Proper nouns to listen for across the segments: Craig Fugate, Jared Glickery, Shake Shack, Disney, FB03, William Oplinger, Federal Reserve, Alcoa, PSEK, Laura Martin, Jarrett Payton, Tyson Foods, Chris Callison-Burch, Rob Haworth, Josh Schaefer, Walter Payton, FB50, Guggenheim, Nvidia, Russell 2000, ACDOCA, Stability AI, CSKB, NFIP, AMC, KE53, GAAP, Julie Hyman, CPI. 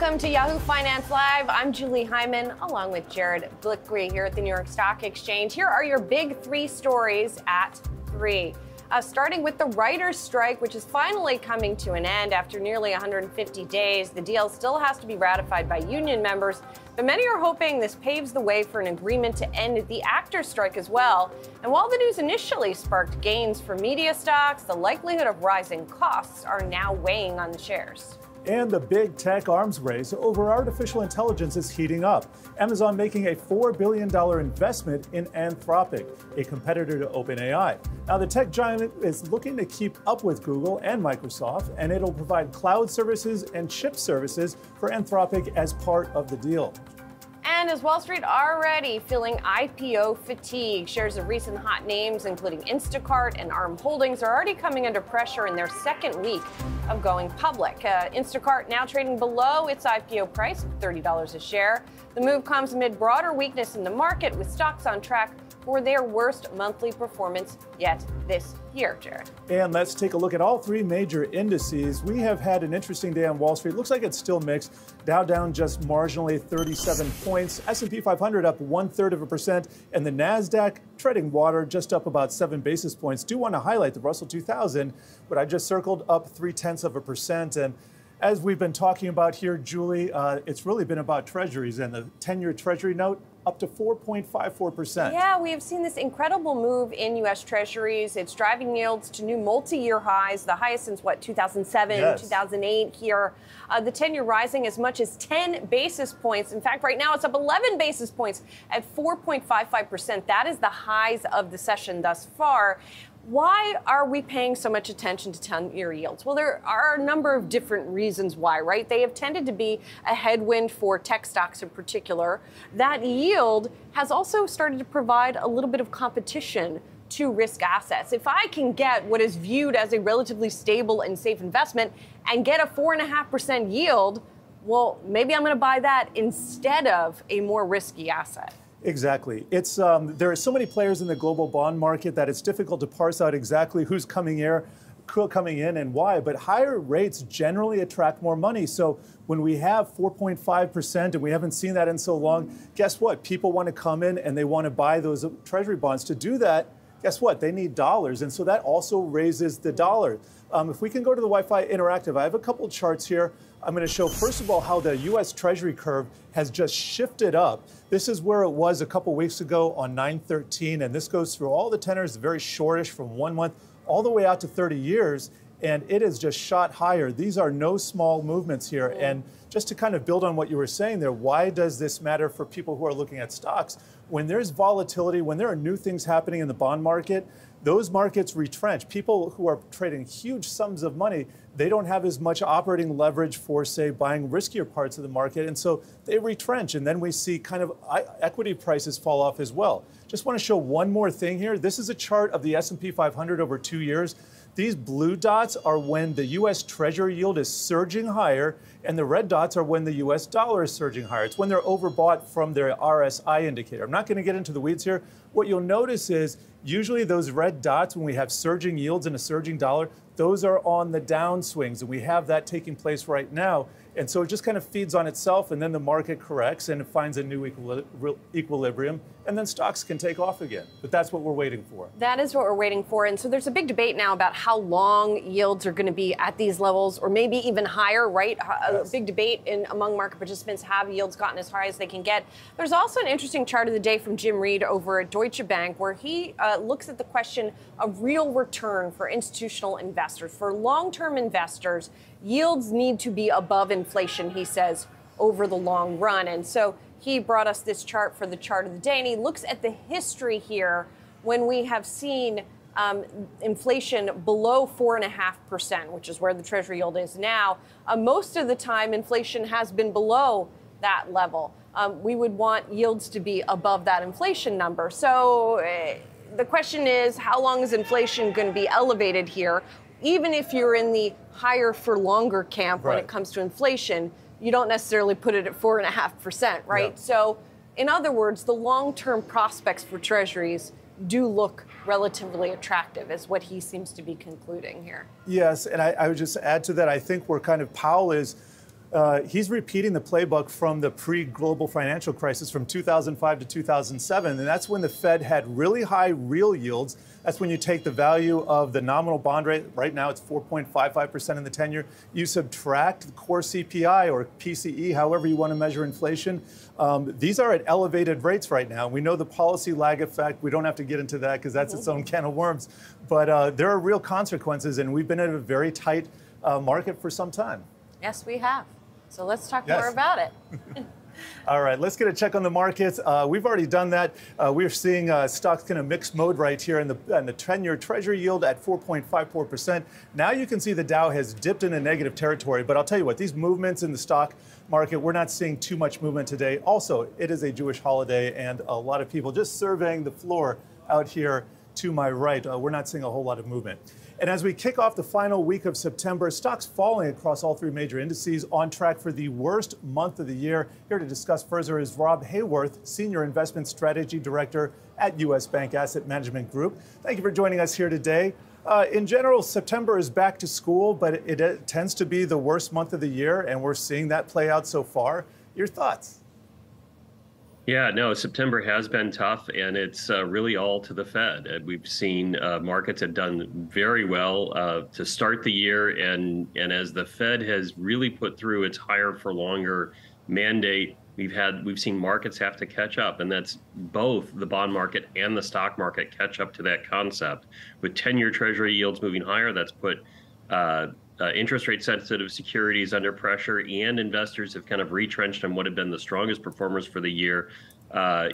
welcome to Yahoo Finance Live. I'm Julie Hyman, along with Jared Glickery here at the New York Stock Exchange. Here are your big three stories at three. Starting with the writers' strike, which is finally coming to an end after nearly 150 days. The deal still has to be ratified by union members, but many are hoping this paves the way for an agreement to end the actors' strike as well. And while the news initially sparked gains for media stocks, the likelihood of rising costs are now weighing on the shares. And the big tech arms race over artificial intelligence is heating up. Amazon making a $4 billion investment in Anthropic, a competitor to OpenAI. Now, the tech giant is looking to keep up with Google and Microsoft, and it'll provide cloud services and chip services for Anthropic as part of the deal. And is Wall Street already feeling IPO fatigue? Shares of recent hot names, including Instacart and Arm Holdings, are already coming under pressure in their second week of going public. Instacart now trading below its IPO price of $30 a share. The move comes amid broader weakness in the market, with stocks on track for their worst monthly performance yet this year, Jared. And let's take a look at all three major indices. We have had an interesting day on Wall Street. Looks like it's still mixed. Dow down just marginally, 37 points. S&P 500 up 1/3%. And the NASDAQ treading water, just up about 7 basis points. Do want to highlight the Russell 2000, what I just circled, up 0.3%. And as we've been talking about here, Julie, it's really been about treasuries, and the 10-year treasury note up to 4.54%. Yeah, we have seen this incredible move in U.S. treasuries. It's driving yields to new multi-year highs, the highest since, what, 2007, yes. 2008 here. The 10-year rising as much as 10 basis points. In fact, right now it's up 11 basis points at 4.55%. That is the highs of the session thus far. Why are we paying so much attention to 10-year yields? Well, there are a number of different reasons why, right? They have tended to be a headwind for tech stocks in particular. That yield has also started to provide a little bit of competition to risk assets. If I can get what is viewed as a relatively stable and safe investment and get a 4.5% yield, well, maybe I'm going to buy that instead of a more risky asset. Exactly. It's there are so many players in the global bond market that it's difficult to parse out exactly who's coming in and why, but higher rates generally attract more money. So when we have 4.5%, and we haven't seen that in so long, guess what? People want to come in and they want to buy those treasury bonds. To do that, guess what? They need dollars, and so that also raises the dollar. If we can go to the Wi-Fi Interactive, I have a couple charts here. I'm going to show, first of all, how the U.S. Treasury curve has just shifted up. This is where it was a couple weeks ago on 9/13, and this goes through all the tenors, very shortish, from 1 month all the way out to 30 years, and it has just shot higher. These are no small movements here, and just to kind of build on what you were saying there, why does this matter for people who are looking at stocks? When there's volatility, when there are new things happening in the bond market, those markets retrench. People who are trading huge sums of money, they don't have as much operating leverage for, say, buying riskier parts of the market, and so they retrench, and then we see kind of equity prices fall off as well. Just want to show one more thing here. This is a chart of the S&P 500 over 2 years. These blue dots are when the U.S. Treasury yield is surging higher, and the red dots are when the U.S. dollar is surging higher. It's when they're overbought from their RSI indicator. I'm not going to get into the weeds here. What you'll notice is usually those red dots, when we have surging yields and a surging dollar, those are on the downswings, and we have that taking place right now. And so it just kind of feeds on itself, and then the market corrects and it finds a new equilibrium, and then stocks can take off again. But that's what we're waiting for. That is what we're waiting for. And so there's a big debate now about how long yields are going to be at these levels, or maybe even higher, right? Yes. A big debate among market participants, have yields gotten as high as they can get? There's also an interesting chart of the day from Jim Reed over at Deutsche Bank, where he looks at the question of real return for institutional investors. For long-term investors, yields need to be above inflation, he says, over the long run. And so he brought us this chart for the chart of the day, and he looks at the history here when we have seen inflation below 4.5%, which is where the Treasury yield is now. Most of the time, inflation has been below that level. We would want yields to be above that inflation number. So the question is, how long is inflation going to be elevated here? Even if you're in the higher for longer camp, right, when it comes to inflation, you don't necessarily put it at 4.5%, right? Yeah. So in other words, the long-term prospects for treasuries do look relatively attractive, is what he seems to be concluding here. Yes, and I would just add to that, I think where kind of Powell is He's repeating the playbook from the pre-global financial crisis from 2005 to 2007. And that's when the Fed had really high real yields. That's when you take the value of the nominal bond rate. Right now, it's 4.55% in the 10-year. You subtract the core CPI or PCE, however you want to measure inflation. These are at elevated rates right now. We know the policy lag effect. We don't have to get into that because that's its own can of worms. But there are real consequences, and we've been in a very tight market for some time. Yes, we have. So let's talk more about it. All right, let's get a check on the markets. We've already done that. We're seeing stocks in a mixed mode right here in the 10-year Treasury yield at 4.54%. Now you can see the Dow has dipped into negative territory. But I'll tell you what, these movements in the stock market, we're not seeing too much movement today. Also, it is a Jewish holiday, and a lot of people just surveying the floor out here to my right. We're not seeing a whole lot of movement. And as we kick off the final week of September, stocks falling across all three major indices, on track for the worst month of the year. Here to discuss further is Rob Haworth, Senior Investment Strategy Director at U.S. Bank Asset Management Group. Thank you for joining us here today. In general, September is back to school, but it tends to be the worst month of the year, and we're seeing that play out so far. Your thoughts? Yeah, no, September has been tough, and it's really all to the Fed. We've seen markets have done very well to start the year, and as the Fed has really put through its higher for longer mandate, we've seen markets have to catch up, and that's both the bond market and the stock market catch up to that concept. With 10-year Treasury yields moving higher, that's put interest rate sensitive securities under pressure, and investors have kind of retrenched on what had been the strongest performers for the year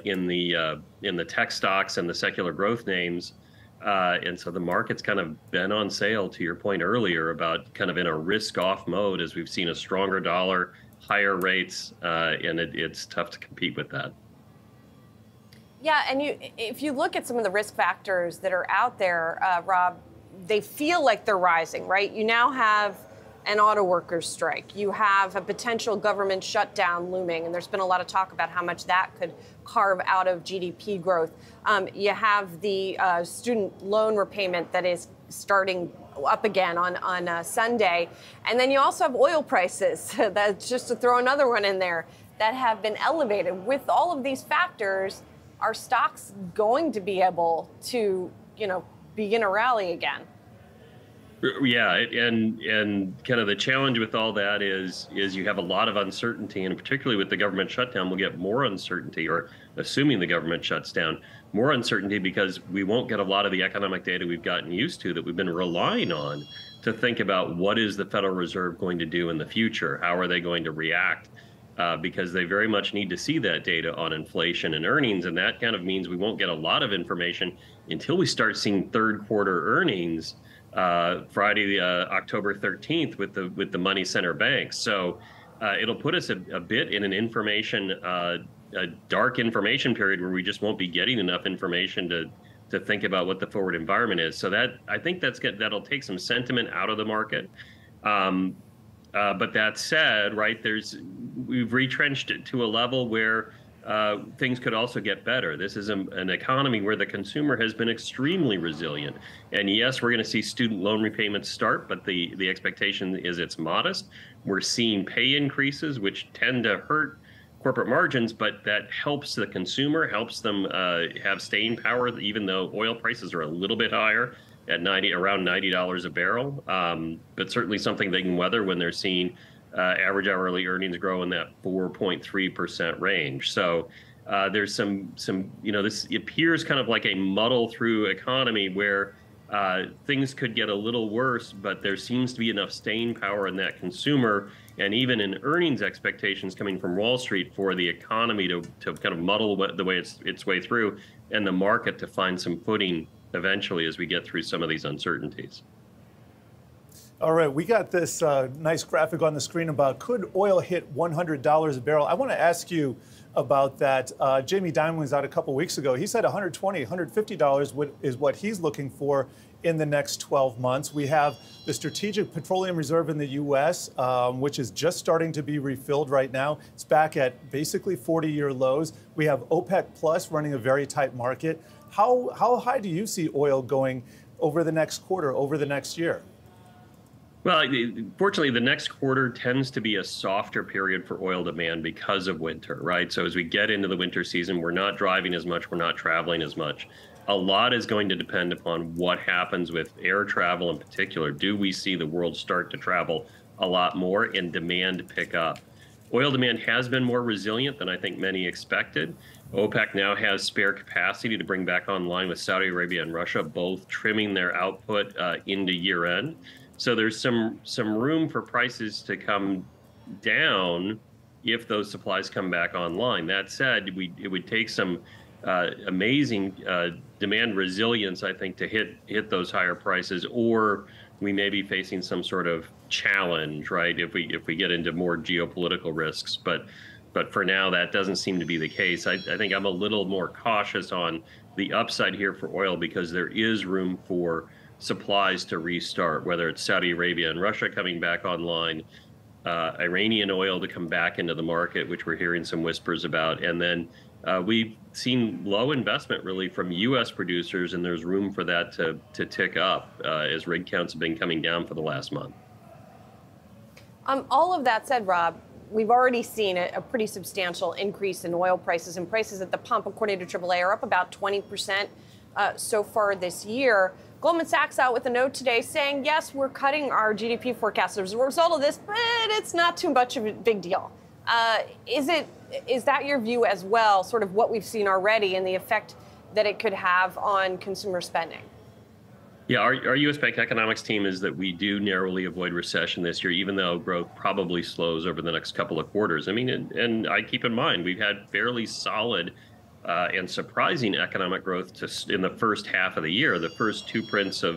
in the tech stocks and the secular growth names. And so the market's kind of been on sale, to your point earlier, about kind of in a risk off mode as we've seen a stronger dollar, higher rates, and it's tough to compete with that. Yeah, and if you look at some of the risk factors that are out there, Rob, they feel like they're rising, right? You now have an auto workers strike. You have a potential government shutdown looming, and there's been a lot of talk about how much that could carve out of GDP growth. You have the student loan repayment that is starting up again on Sunday. And then you also have oil prices, that's just to throw another one in there, that have been elevated. With all of these factors, are stocks going to be able to, begin a rally again? Yeah, and kind of the challenge with all that is you have a lot of uncertainty, and particularly with the government shutdown, we'll get more uncertainty, or assuming the government shuts down, more uncertainty, because we won't get a lot of the economic data we've gotten used to, that we've been relying on to think about what is the Federal Reserve going to do in the future? How are they going to react? Because they very much need to see that data on inflation and earnings. And that kind of means we won't get a lot of information until we start seeing third quarter earnings Friday, October 13th with the money center banks. So it'll put us a bit in an information, a dark information period where we just won't be getting enough information to think about what the forward environment is. So that, I think that'll take some sentiment out of the market. But that said, right, we've retrenched it to a level where things could also get better. This is an economy where the consumer has been extremely resilient. And yes, we're going to see student loan repayments start, but the expectation is it's modest. We're seeing pay increases, which tend to hurt corporate margins, but that helps the consumer, helps them have staying power, even though oil prices are a little bit higher, at around $90 a barrel, but certainly something they can weather when they're seeing average hourly earnings grow in that 4.3% range. So there's some, this appears kind of like a muddle through economy where things could get a little worse, but there seems to be enough staying power in that consumer and even in earnings expectations coming from Wall Street for the economy to kind of muddle the way its way through, and the market to find some footing eventually as we get through some of these uncertainties. All right, we got this nice graphic on the screen about could oil hit $100 a barrel. I want to ask you about that. Jamie Dimon was out a couple weeks ago. He said $120, $150 is what he's looking for in the next 12 months. We have the Strategic Petroleum Reserve in the U.S., which is just starting to be refilled right now. It's back at basically 40-year lows. We have OPEC Plus running a very tight market. How high do you see oil going over the next quarter, over the next year? Well, fortunately, the next quarter tends to be a softer period for oil demand because of winter, right? So as we get into the winter season, we're not driving as much, we're not traveling as much. A lot is going to depend upon what happens with air travel in particular. Do we see the world start to travel a lot more and demand pick up? Oil demand has been more resilient than I think many expected. OPEC now has spare capacity to bring back online with Saudi Arabia and Russia, both trimming their output into year end. So there's some room for prices to come down if those supplies come back online. That said, it would take some amazing demand resilience, I think, to hit those higher prices, or we may be facing some sort of challenge, right? If we get into more geopolitical risks, but for now that doesn't seem to be the case. I think I'm a little more cautious on the upside here for oil because there is room for supplies to restart, whether it's Saudi Arabia and Russia coming back online, Iranian oil to come back into the market, which we're hearing some whispers about, and then we've seen low investment really from U.S. producers, and there's room for that to tick up as rig counts have been coming down for the last month. All of that said, Rob, we've already seen a pretty substantial increase in oil prices, and prices at the pump, according to AAA, are up about 20% so far this year. Goldman Sachs out with a note today saying, yes, we're cutting our GDP forecast as a result of this, but it's not too much of a big deal. Is that your view as well, sort of what we've seen already and the effect that it could have on consumer spending? Yeah, our U.S. Bank economics team is that we do narrowly avoid recession this year, even though growth probably slows over the next couple of quarters. I mean, and I keep in mind, we've had fairly solid and surprising economic growth in the first half of the year. The first two prints of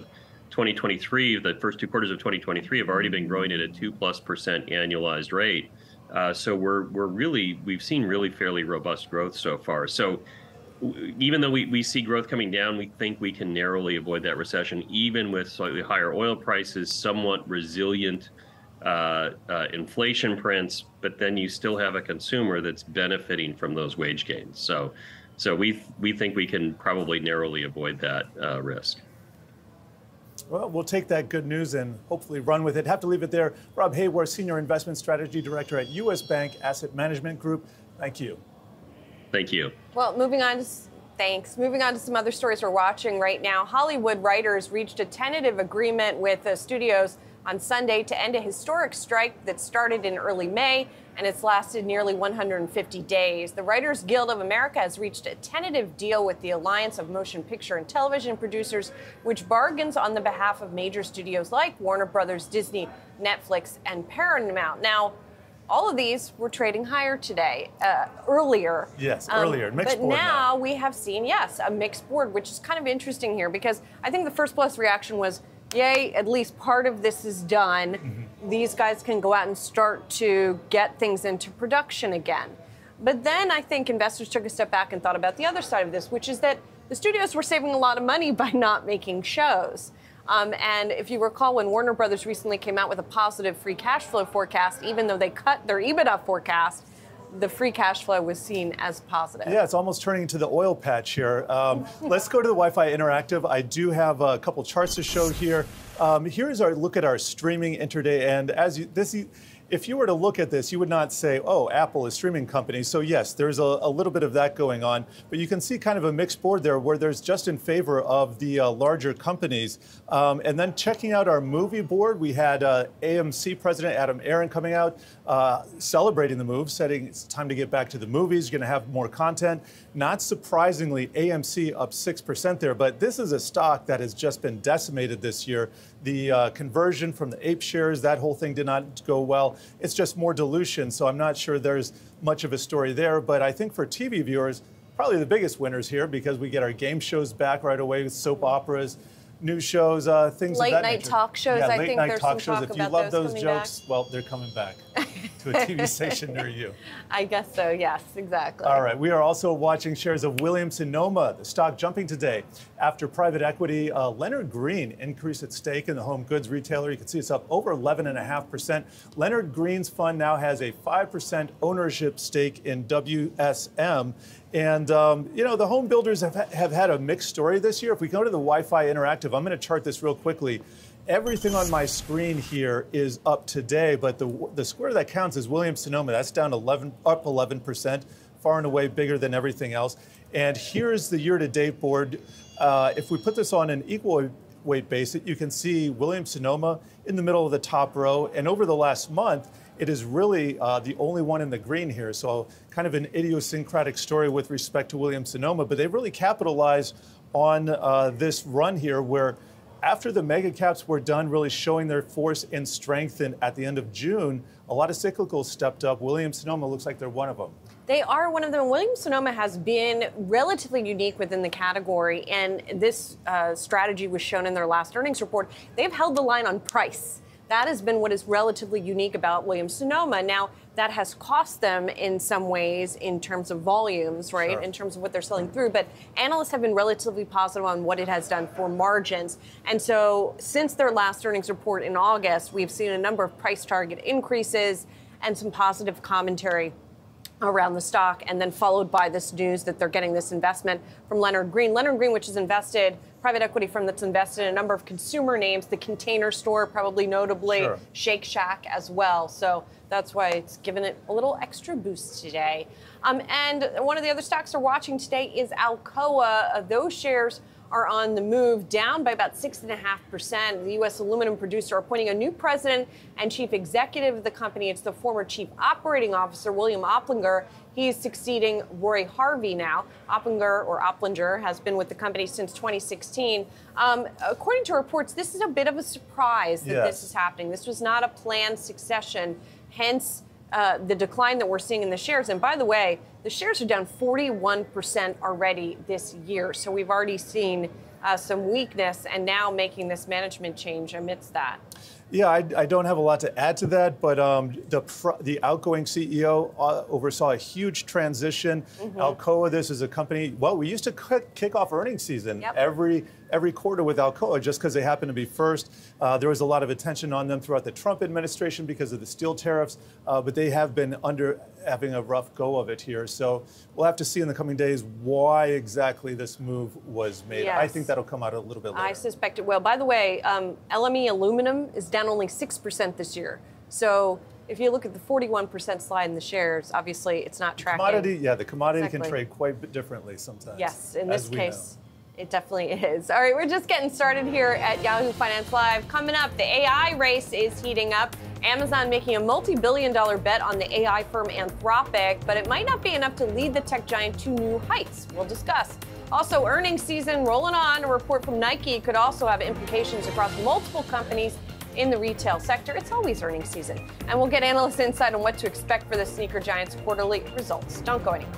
2023, the first two quarters of 2023 have already been growing at a 2+% annualized rate. So we've seen really fairly robust growth so far. So even though we see growth coming down, we think we can narrowly avoid that recession, even with slightly higher oil prices, somewhat resilient inflation prints. But then you still have a consumer that's benefiting from those wage gains. So we think we can probably narrowly avoid that risk. Well, we'll take that good news and hopefully run with it. Have to leave it there. Rob Haworth, Senior Investment Strategy Director at U.S. Bank Asset Management Group. Thank you. Thank you. Well, moving on to some other stories we're watching right now. Hollywood writers reached a tentative agreement with the studios on Sunday to end a historic strike that started in early May, and it's lasted nearly 150 days. The Writers Guild of America has reached a tentative deal with the Alliance of Motion Picture and Television Producers, which bargains on the behalf of major studios like Warner Brothers, Disney, Netflix, and Paramount. Now, all of these were trading higher today, earlier. Yes, earlier, mixed board. But now we have seen, yes, a mixed board, which is kind of interesting here because I think the first plus reaction was, yay, at least part of this is done. Mm-hmm. These guys can go out and start to get things into production again. But then I think investors took a step back and thought about the other side of this, which is that the studios were saving a lot of money by not making shows. And if you recall, when Warner Brothers recently came out with a positive free cash flow forecast, even though they cut their EBITDA forecast, the free cash flow was seen as positive. Yeah, it's almost turning into the oil patch here. Let's go to the Wi-Fi Interactive. I do have a couple charts to show here. Here's our look at our streaming intraday. And if you were to look at this, you would not say, oh, Apple is a streaming company. So yes, there's a little bit of that going on. But you can see kind of a mixed board there where there's just in favor of the larger companies. And then checking out our movie board, we had AMC President Adam Aaron coming out, celebrating the move, saying it's time to get back to the movies, you're gonna have more content. Not surprisingly, AMC up 6% there, but this is a stock that has just been decimated this year. The conversion from the ape shares, that whole thing did not go well. It's just more dilution, so I'm not sure there's much of a story there. But I think for TV viewers, probably the biggest winners here because we get our game shows back right away with soap operas, news shows, things like that. Late night talk shows, yeah, I think there's some talk about those. If you love those jokes, well, they're coming back to a TV station near you. I guess so, yes, exactly. All right, we are also watching shares of Williams-Sonoma, the stock jumping today after private equity Leonard Green increased its stake in the home goods retailer. You can see it's up over 11.5%. Leonard Green's fund now has a 5% ownership stake in WSM. And, you know, the home builders have had a mixed story this year. If we go to the Wi-Fi Interactive, I'm going to chart this real quickly. Everything on my screen here is up today, but the square that counts is Williams-Sonoma. That's down 11%, far and away bigger than everything else. And here's the year-to-date board. If we put this on an equal weight basis, you can see Williams-Sonoma in the middle of the top row. And over the last month, it is really the only one in the green here. So kind of an idiosyncratic story with respect to Williams-Sonoma, but they really capitalized on this run here where after the mega caps were done really showing their force and strength and at the end of June, a lot of cyclicals stepped up. Williams-Sonoma looks like they're one of them. They are one of them. Williams-Sonoma has been relatively unique within the category, and this strategy was shown in their last earnings report. They've held the line on price. That has been what is relatively unique about Williams-Sonoma. Now, that has cost them in some ways in terms of volumes, right, sure, in terms of what they're selling through. But analysts have been relatively positive on what it has done for margins. And so since their last earnings report in August, we've seen a number of price target increases and some positive commentary around the stock, and then followed by this news that they're getting this investment from Leonard Green. Leonard Green, which is invested, private equity firm that's invested in a number of consumer names, The Container Store, probably notably, sure, Shake Shack as well. So that's why it's given it a little extra boost today. And one of the other stocks we're watching today is Alcoa. Those shares are on the move, down by about 6.5%. The U.S. aluminum producer appointing a new president and chief executive of the company. It's the former chief operating officer, William Oplinger. He's succeeding Roy Harvey now. Oplinger has been with the company since 2016. According to reports, this is a bit of a surprise that this is happening. This was not a planned succession, hence the decline that we're seeing in the shares. And by the way, the shares are down 41% already this year. So we've already seen some weakness, and now making this management change amidst that. Yeah, I don't have a lot to add to that, but the outgoing CEO oversaw a huge transition. Mm-hmm. Alcoa, this is a company, well, we used to kick off earnings season every quarter with Alcoa just because they happened to be first. There was a lot of attention on them throughout the Trump administration because of the steel tariffs, but they have been having a rough go of it here. So we'll have to see in the coming days why exactly this move was made. Yes. I think that'll come out a little bit later. I suspect it will. By the way, LME aluminum is down only 6% this year. So if you look at the 41% slide in the shares, obviously it's not tracking. The commodity exactly, can trade quite differently sometimes. Yes, in this case, it definitely is. All right, we're just getting started here at Yahoo Finance Live. Coming up, the AI race is heating up. Amazon making a multi-billion-dollar bet on the AI firm Anthropic, but it might not be enough to lead the tech giant to new heights. We'll discuss. Also, earnings season rolling on. A report from Nike could also have implications across multiple companies in the retail sector. It's always earnings season. And we'll get analyst insight on what to expect for the sneaker giant's quarterly results. Don't go anywhere.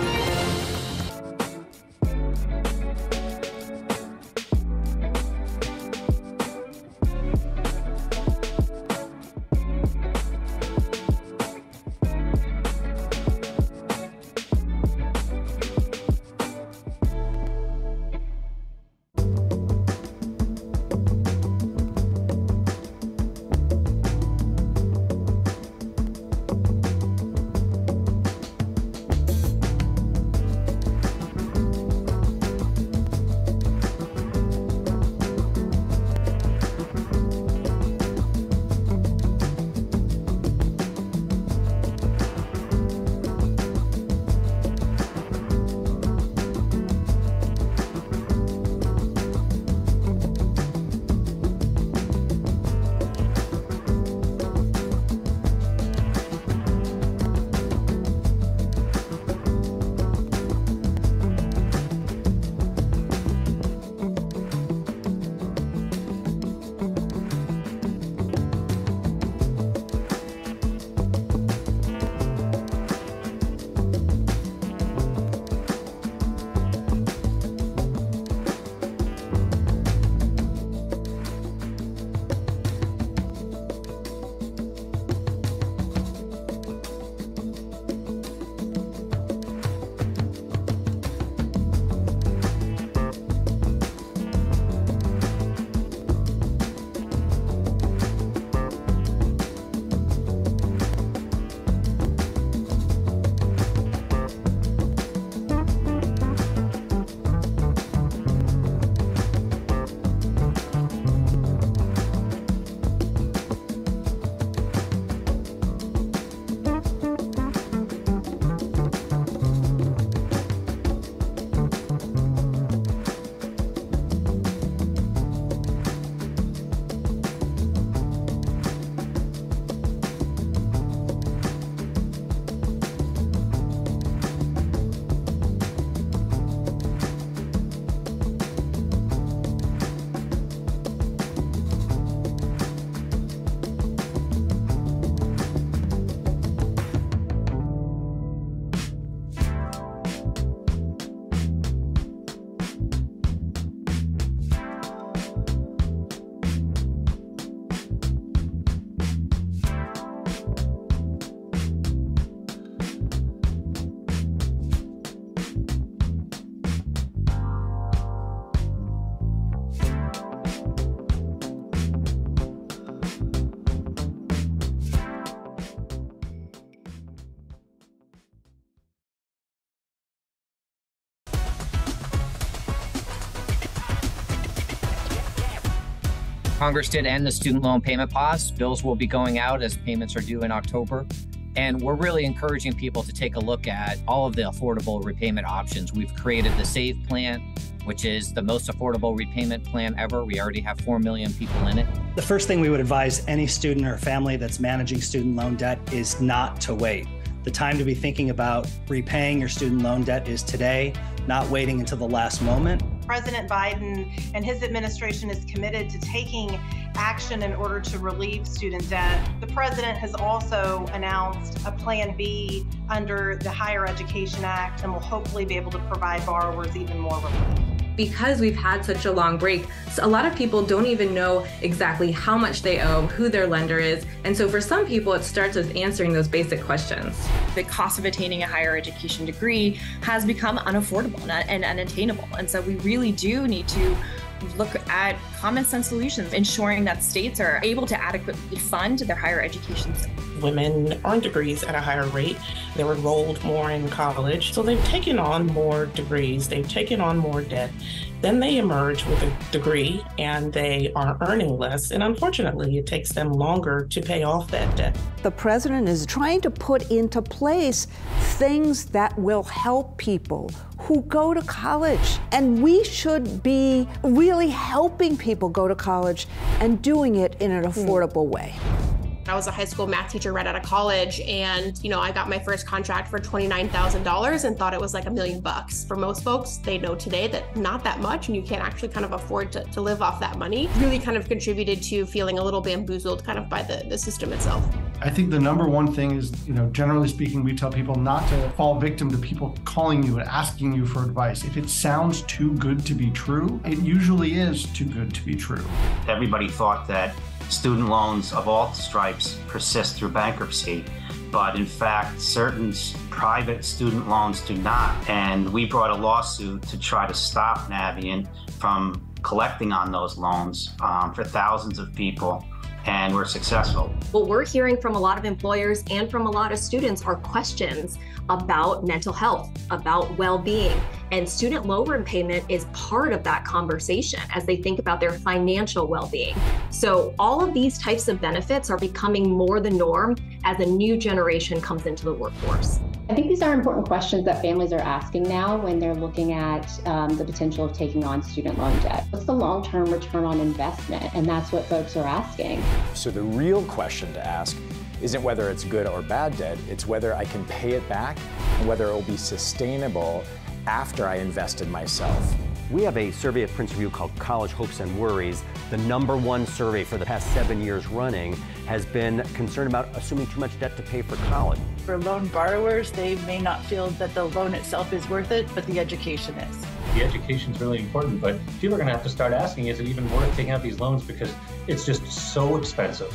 Congress did end the student loan payment pause. Bills will be going out as payments are due in October. And we're really encouraging people to take a look at all of the affordable repayment options. We've created the SAVE plan, which is the most affordable repayment plan ever. We already have 4 million people in it. The first thing we would advise any student or family that's managing student loan debt is not to wait. The time to be thinking about repaying your student loan debt is today, not waiting until the last moment. President Biden and his administration is committed to taking action in order to relieve student debt. The president has also announced a Plan B under the Higher Education Act and will hopefully be able to provide borrowers even more relief. Because we've had such a long break, a lot of people don't even know exactly how much they owe, who their lender is. And so for some people, it starts with answering those basic questions. The cost of attaining a higher education degree has become unaffordable and unattainable. And so we really do need to look at common sense solutions, ensuring that states are able to adequately fund their higher education. Women earn degrees at a higher rate. They're enrolled more in college. So they've taken on more degrees. They've taken on more debt. Then they emerge with a degree and they are earning less. And unfortunately, it takes them longer to pay off that debt. The president is trying to put into place things that will help people who go to college. And we should be really helping people go to college and doing it in an affordable way. I was a high school math teacher right out of college, and I got my first contract for $29,000 and thought it was like $1 million. For most folks, they know today that not that much, and you can't actually kind of afford to live off that money. Really kind of contributed to feeling a little bamboozled kind of by the system itself. I think the number one thing is, generally speaking, we tell people not to fall victim to people calling you and asking you for advice. If it sounds too good to be true, it usually is too good to be true. Everybody thought that student loans of all stripes persist through bankruptcy, but in fact, certain private student loans do not. And we brought a lawsuit to try to stop Navient from collecting on those loans for thousands of people. And we're successful. What we're hearing from a lot of employers and from a lot of students are questions about mental health, about well-being, and student loan repayment is part of that conversation as they think about their financial well-being. So all of these types of benefits are becoming more the norm as a new generation comes into the workforce. I think these are important questions that families are asking now when they're looking at the potential of taking on student loan debt. What's the long-term return on investment? And that's what folks are asking. So the real question to ask isn't whether it's good or bad debt, it's whether I can pay it back and whether it will be sustainable after I invest in myself. We have a survey at Prince Review called College Hopes and Worries. The number one survey for the past 7 years running has been concerned about assuming too much debt to pay for college. For loan borrowers, they may not feel that the loan itself is worth it, but the education is. The education is really important, but people are going to have to start asking, is it even worth taking out these loans, because it's just so expensive.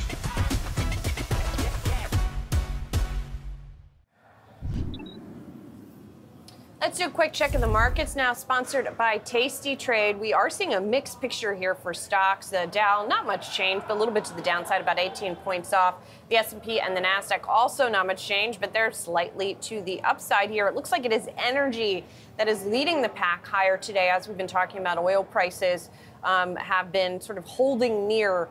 Let's do a quick check of the markets now, sponsored by Tasty Trade. We are seeing a mixed picture here for stocks. The Dow, not much change, but a little bit to the downside, about 18 points off. The S&P and the Nasdaq also not much change, but they're slightly to the upside here. It looks like it is energy that is leading the pack higher today. As we've been talking about, oil prices have been sort of holding near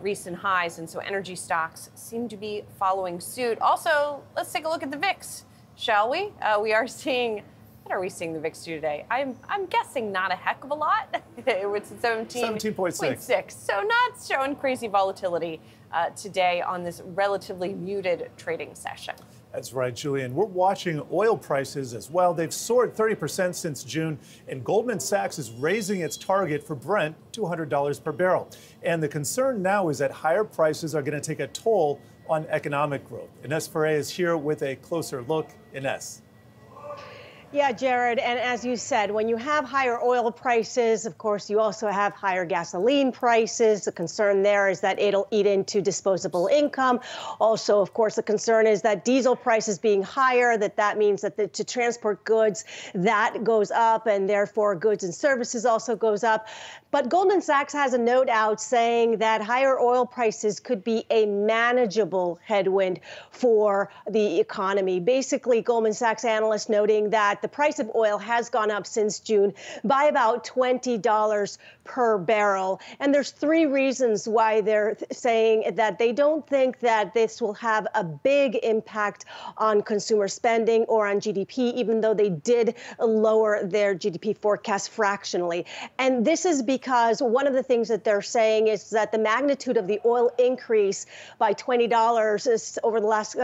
recent highs, and so energy stocks seem to be following suit. Also, let's take a look at the VIX, shall we? We are seeing... What are we seeing the VIX do today? I'm guessing not a heck of a lot. It's 17.6. So not showing crazy volatility today on this relatively muted trading session. That's right, Julian. We're watching oil prices as well. They've soared 30% since June, and Goldman Sachs is raising its target for Brent $200 per barrel. And the concern now is that higher prices are going to take a toll on economic growth. Ines Ferre is here with a closer look. Ines. Yeah, Jared, and as you said, when you have higher oil prices, of course, you also have higher gasoline prices. The concern there is that it'll eat into disposable income. Also, of course, the concern is that diesel prices being higher, that means that to transport goods, that goes up, and therefore goods and services also goes up. But Goldman Sachs has a note out saying that higher oil prices could be a manageable headwind for the economy. Basically, Goldman Sachs analysts noting that the price of oil has gone up since June by about $20 per barrel. And there's three reasons why they're saying that they don't think that this will have a big impact on consumer spending or on GDP, even though they did lower their GDP forecast fractionally. And this is because one of the things that they're saying is that the magnitude of the oil increase by $20 over the last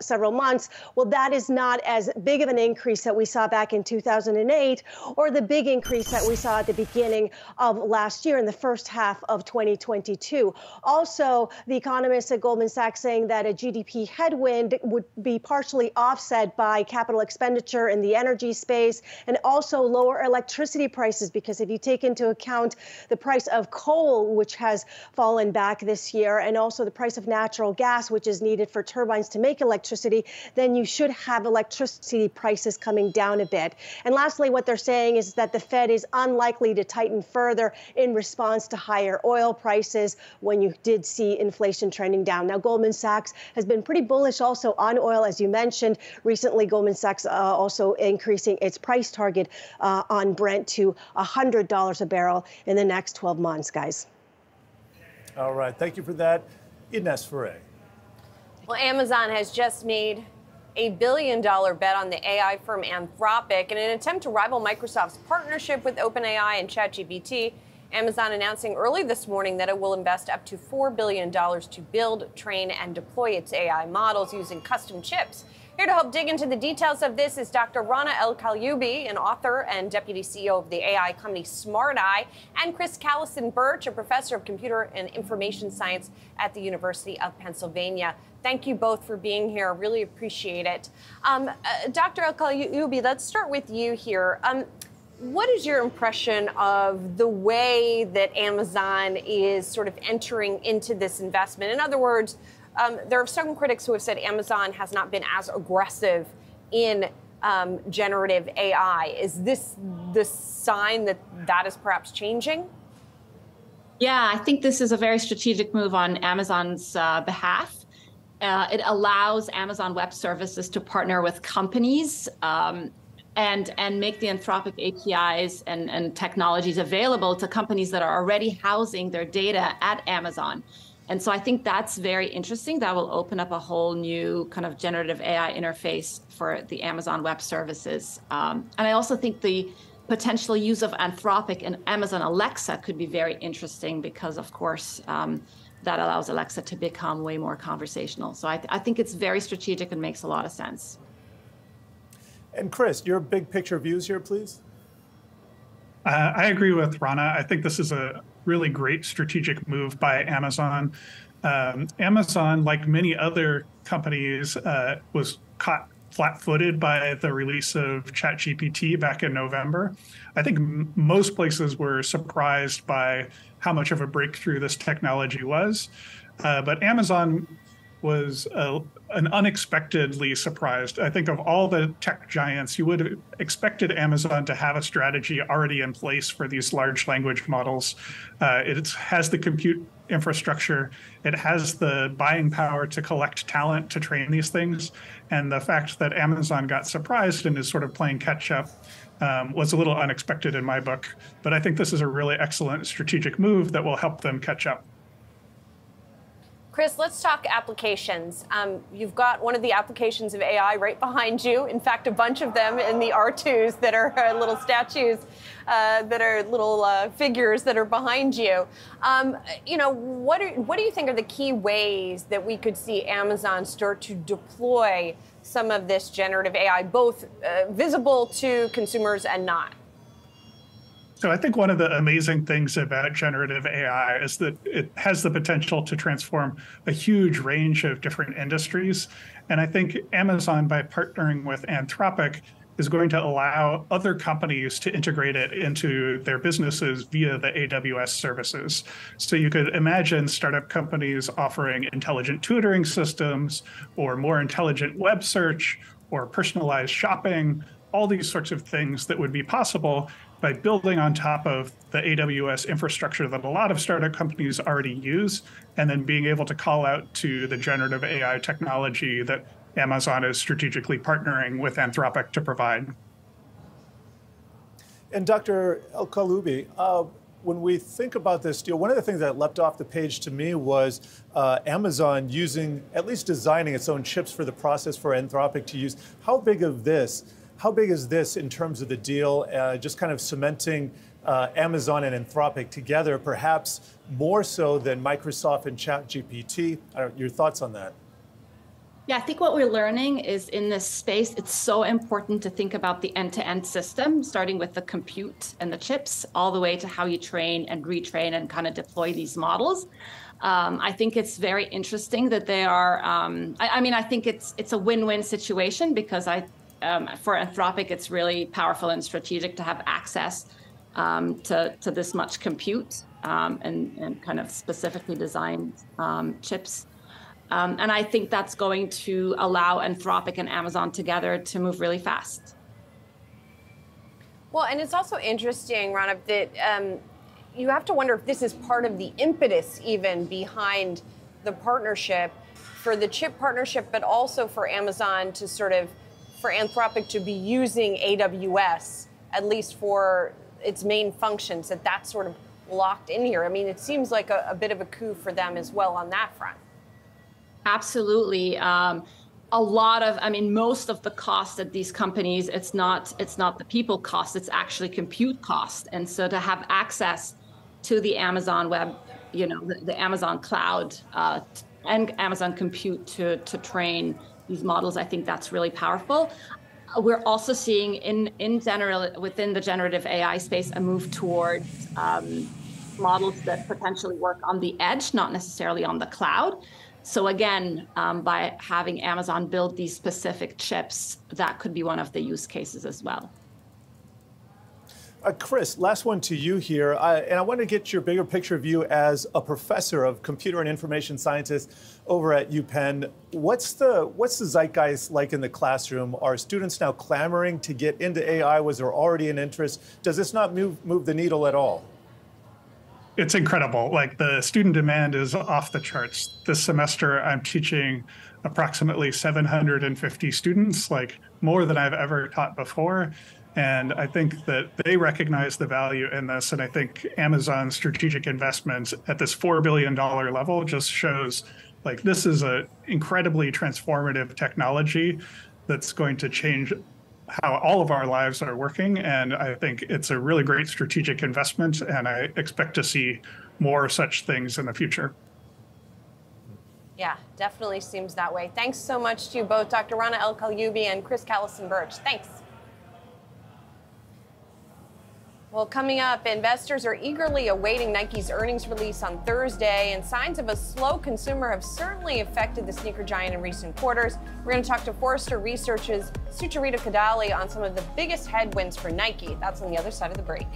several months, well, that is not as big of an increase that we saw back in 2008 or the big increase that we saw at the beginning of last year in the first half of 2022. Also, the economists at Goldman Sachs saying that a GDP headwind would be partially offset by capital expenditure in the energy space and also lower electricity prices, because if you take into account the price of coal, which has fallen back this year, and also the price of natural gas, which is needed for turbines to make electricity, then you should have electricity prices coming down a bit. And lastly, what they're saying is that the Fed is unlikely to tighten further in response to higher oil prices when you did see inflation trending down. Now, Goldman Sachs has been pretty bullish also on oil, as you mentioned. Recently, Goldman Sachs also increasing its price target on Brent to $100 a barrel in the next 12 months, guys. All right. Thank you for that. Ines Ferre. Well, Amazon has just made a $1 billion bet on the AI firm Anthropic in an attempt to rival Microsoft's partnership with OpenAI and ChatGPT. Amazon announcing early this morning that it will invest up to $4 billion to build, train, and deploy its AI models using custom chips. Here to help dig into the details of this is Dr. Rana el Kaliouby, an author and deputy CEO of the AI company SmartEye, and Chris Callison-Burch, a professor of computer and information science at the University of Pennsylvania. Thank you both for being here. Really appreciate it. Dr. el Kaliouby, let's start with you here. What is your impression of the way that Amazon is sort of entering into this investment? In other words, there are some critics who have said Amazon has not been as aggressive in generative AI. Is this the sign that that is perhaps changing? Yeah, I think this is a very strategic move on Amazon's behalf. It allows Amazon Web Services to partner with companies and make the Anthropic APIs and technologies available to companies that are already housing their data at Amazon. And so I think that's very interesting. That will open up a whole new kind of generative AI interface for the Amazon Web Services. And I also think the potential use of Anthropic and Amazon Alexa could be very interesting because, of course, that allows Alexa to become way more conversational. So I think it's very strategic and makes a lot of sense. And Chris, your big picture views here, please. I agree with Rana. I think this is a really great strategic move by Amazon. Amazon, like many other companies, was caught flat-footed by the release of ChatGPT back in November. I think most places were surprised by how much of a breakthrough this technology was, but Amazon was an unexpectedly surprised. I think of all the tech giants, you would have expected Amazon to have a strategy already in place for these large language models. It has the compute infrastructure. It has the buying power to collect talent to train these things. And the fact that Amazon got surprised and is sort of playing catch up was a little unexpected in my book. But I think this is a really excellent strategic move that will help them catch up. Chris, let's talk applications. You've got one of the applications of AI right behind you. In fact, a bunch of them in the R2s that are little statues, that are little figures that are behind you. You know, what do you think are the key ways that we could see Amazon start to deploy some of this generative AI, both visible to consumers and not? So I think one of the amazing things about generative AI is that it has the potential to transform a huge range of different industries. And I think Amazon, by partnering with Anthropic, is going to allow other companies to integrate it into their businesses via the AWS services. So you could imagine startup companies offering intelligent tutoring systems or more intelligent web search or personalized shopping, all these sorts of things that would be possible by building on top of the AWS infrastructure that a lot of startup companies already use, and then being able to call out to the generative AI technology that Amazon is strategically partnering with Anthropic to provide. And Dr. El Kaliouby, when we think about this deal, one of the things that leapt off the page to me was Amazon using, at least designing its own chips for the process for Anthropic to use. How big is this in terms of the deal, just kind of cementing Amazon and Anthropic together, perhaps more so than Microsoft and ChatGPT? Your thoughts on that? Yeah, I think what we're learning is in this space, it's so important to think about the end-to-end system, starting with the compute and the chips, all the way to how you train and retrain and kind of deploy these models. I think it's very interesting that they are, I think it's a win-win situation because for Anthropic, it's really powerful and strategic to have access to this much compute and kind of specifically designed chips. And I think that's going to allow Anthropic and Amazon together to move really fast. Well, and it's also interesting, Rana, that you have to wonder if this is part of the impetus even behind the partnership, for the chip partnership, but also for Amazon to sort of, for Anthropic to be using AWS, at least for its main functions, that that's sort of locked in here. I mean, it seems like a bit of a coup for them as well on that front. Absolutely. Most of the cost at these companies, it's not the people cost, it's actually compute cost. And so to have access to the Amazon web, the Amazon cloud and Amazon compute to train these models, I think that's really powerful. We're also seeing in general, within the generative AI space, a move towards models that potentially work on the edge, not necessarily on the cloud. So again, by having Amazon build these specific chips, that could be one of the use cases as well. Chris, last one to you here. And I want to get your bigger picture view as a professor of computer and information scientists over at UPenn. What's the zeitgeist like in the classroom? Are students now clamoring to get into AI? Was there already an interest? Does this not move the needle at all? It's incredible. Like, the student demand is off the charts. This semester, I'm teaching approximately 750 students, like more than I've ever taught before. And I think that they recognize the value in this. And I think Amazon's strategic investments at this $4 billion level just shows, like, this is an incredibly transformative technology that's going to change how all of our lives are working. And I think it's a really great strategic investment, and I expect to see more such things in the future. Yeah, definitely seems that way. Thanks so much to you both, Dr. Rana el Kaliouby and Chris Callison-Burch. Thanks. Well, coming up, investors are eagerly awaiting Nike's earnings release on Thursday, and signs of a slow consumer have certainly affected the sneaker giant in recent quarters. We're going to talk to Forrester Research's Sucharita Kodali on some of the biggest headwinds for Nike. That's on the other side of the break.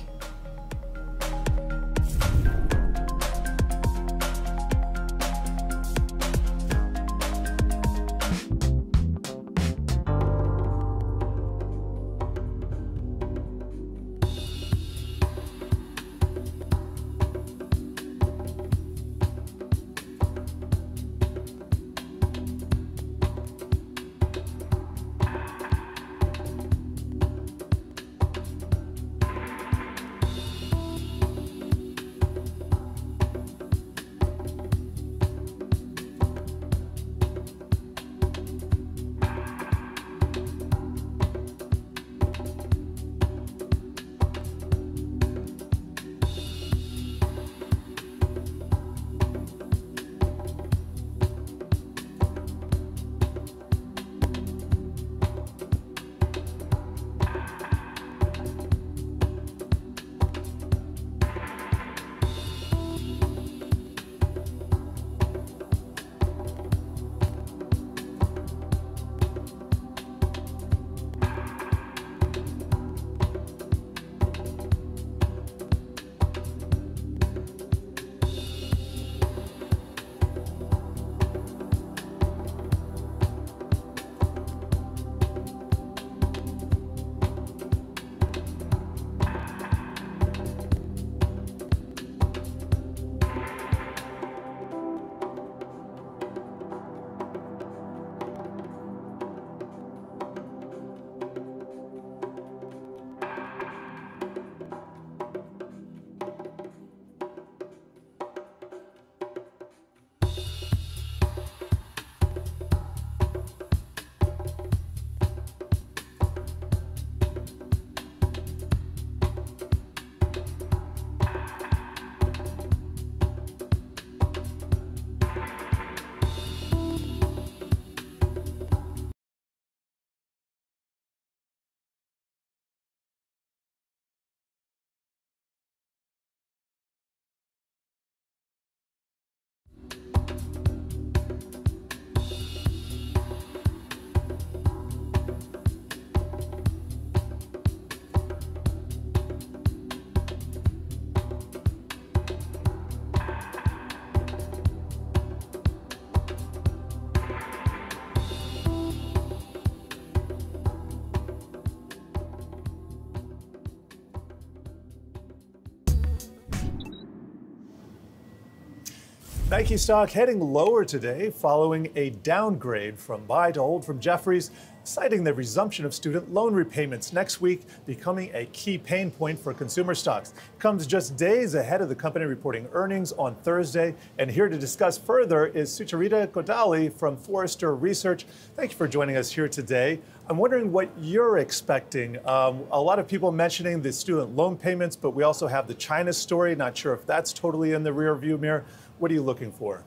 Nike stock heading lower today following a downgrade from buy to hold from Jefferies, citing the resumption of student loan repayments next week becoming a key pain point for consumer stocks. Comes just days ahead of the company reporting earnings on Thursday. And here to discuss further is Sucharita Kodali from Forrester Research. Thank you for joining us here today. I'm wondering what you're expecting. A lot of people mentioning the student loan payments, but we also have the China story. Not sure if that's totally in the rearview mirror. What are you looking for?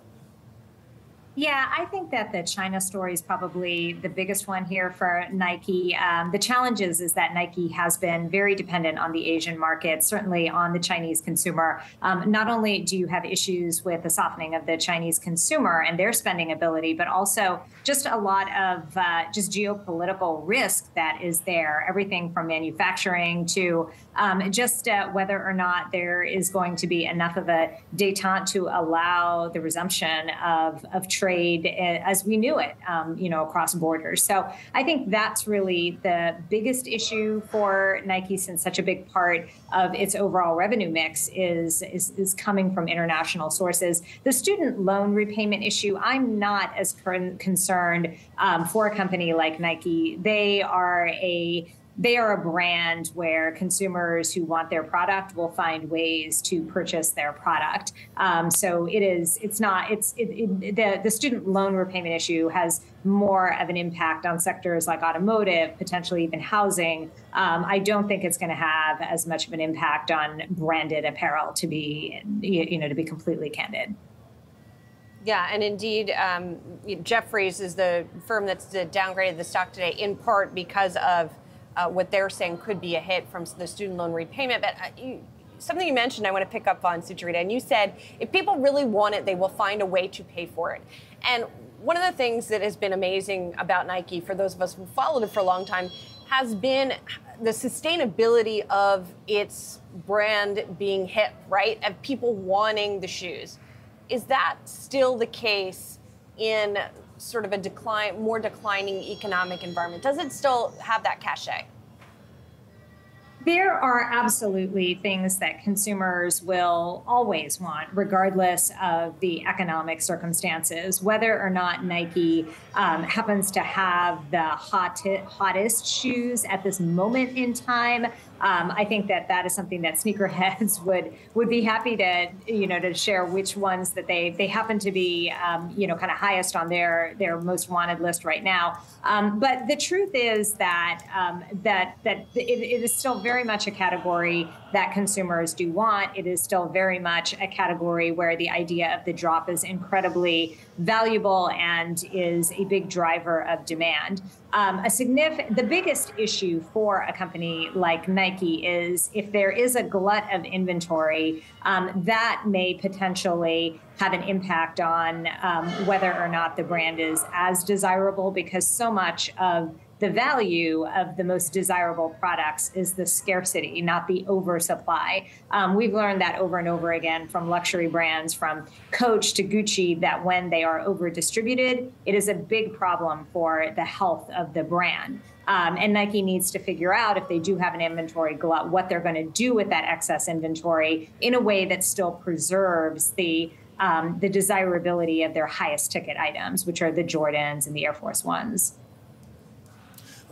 Yeah, I think that the China story is probably the biggest one here for Nike. The challenge is that Nike has been very dependent on the Asian market, certainly on the Chinese consumer. Not only do you have issues with the softening of the Chinese consumer and their spending ability, but also just a lot of just geopolitical risk that is there, everything from manufacturing to whether or not there is going to be enough of a détente to allow the resumption of trade as we knew it, across borders. So I think that's really the biggest issue for Nike, since such a big part of its overall revenue mix is coming from international sources. The student loan repayment issue, I'm not as concerned for a company like Nike. They are a brand where consumers who want their product will find ways to purchase their product. The student loan repayment issue has more of an impact on sectors like automotive, potentially even housing. I don't think it's going to have as much of an impact on branded apparel, to be completely candid. Yeah, and indeed, Jefferies is the firm that's downgraded the stock today, in part because of what they're saying could be a hit from the student loan repayment. But something you mentioned I want to pick up on, Sucharita, and you said if people really want it, they will find a way to pay for it. And one of the things that has been amazing about Nike, for those of us who followed it for a long time, has been the sustainability of its brand being hip, right? Of people wanting the shoes. Is that still the case in sort of a more declining economic environment? Does it still have that cachet? There are absolutely things that consumers will always want, regardless of the economic circumstances. Whether or not Nike happens to have the hottest shoes at this moment in time, I think that is something that sneakerheads would be happy to share, which ones that they happen to be kind of highest on their most wanted list right now. But the truth is that it is still very much a category that consumers do want. It is still very much a category where the idea of the drop is incredibly valuable and is a big driver of demand. The biggest issue for a company like Nike is if there is a glut of inventory, that may potentially have an impact on whether or not the brand is as desirable, because so much of the value of the most desirable products is the scarcity, not the oversupply. We've learned that over and over again from luxury brands, from Coach to Gucci, that when they are over-distributed, it is a big problem for the health of the brand. And Nike needs to figure out, if they do have an inventory glut, what they're going to do with that excess inventory in a way that still preserves the desirability of their highest ticket items, which are the Jordans and the Air Force Ones.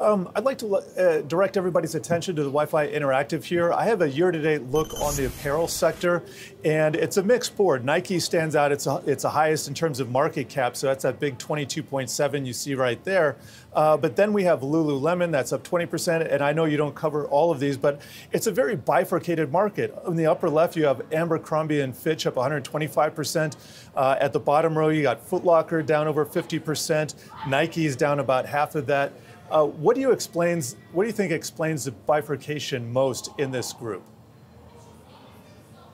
I'd like to direct everybody's attention to the Wi-Fi Interactive here. I have a year-to-date look on the apparel sector, and it's a mixed board. Nike stands out. It's the highest in terms of market cap, so that's that big 22.7 you see right there. But then we have Lululemon, that's up 20%, and I know you don't cover all of these, but it's a very bifurcated market. On the upper left, you have Abercrombie & Fitch up 125%. At the bottom row, you got Foot Locker down over 50%. Nike is down about half of that. What do you think explains the bifurcation most in this group?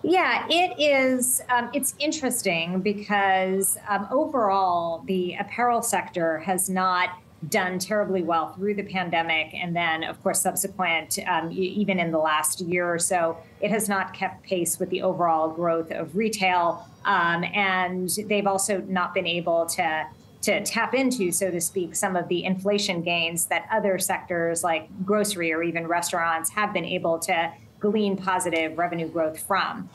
Yeah, it is. It's interesting because overall, the apparel sector has not done terribly well through the pandemic, and then, of course, subsequent, even in the last year or so, it has not kept pace with the overall growth of retail, and they've also not been able to tap into, so to speak, some of the inflation gains that other sectors like grocery or even restaurants have been able to glean positive revenue growth from.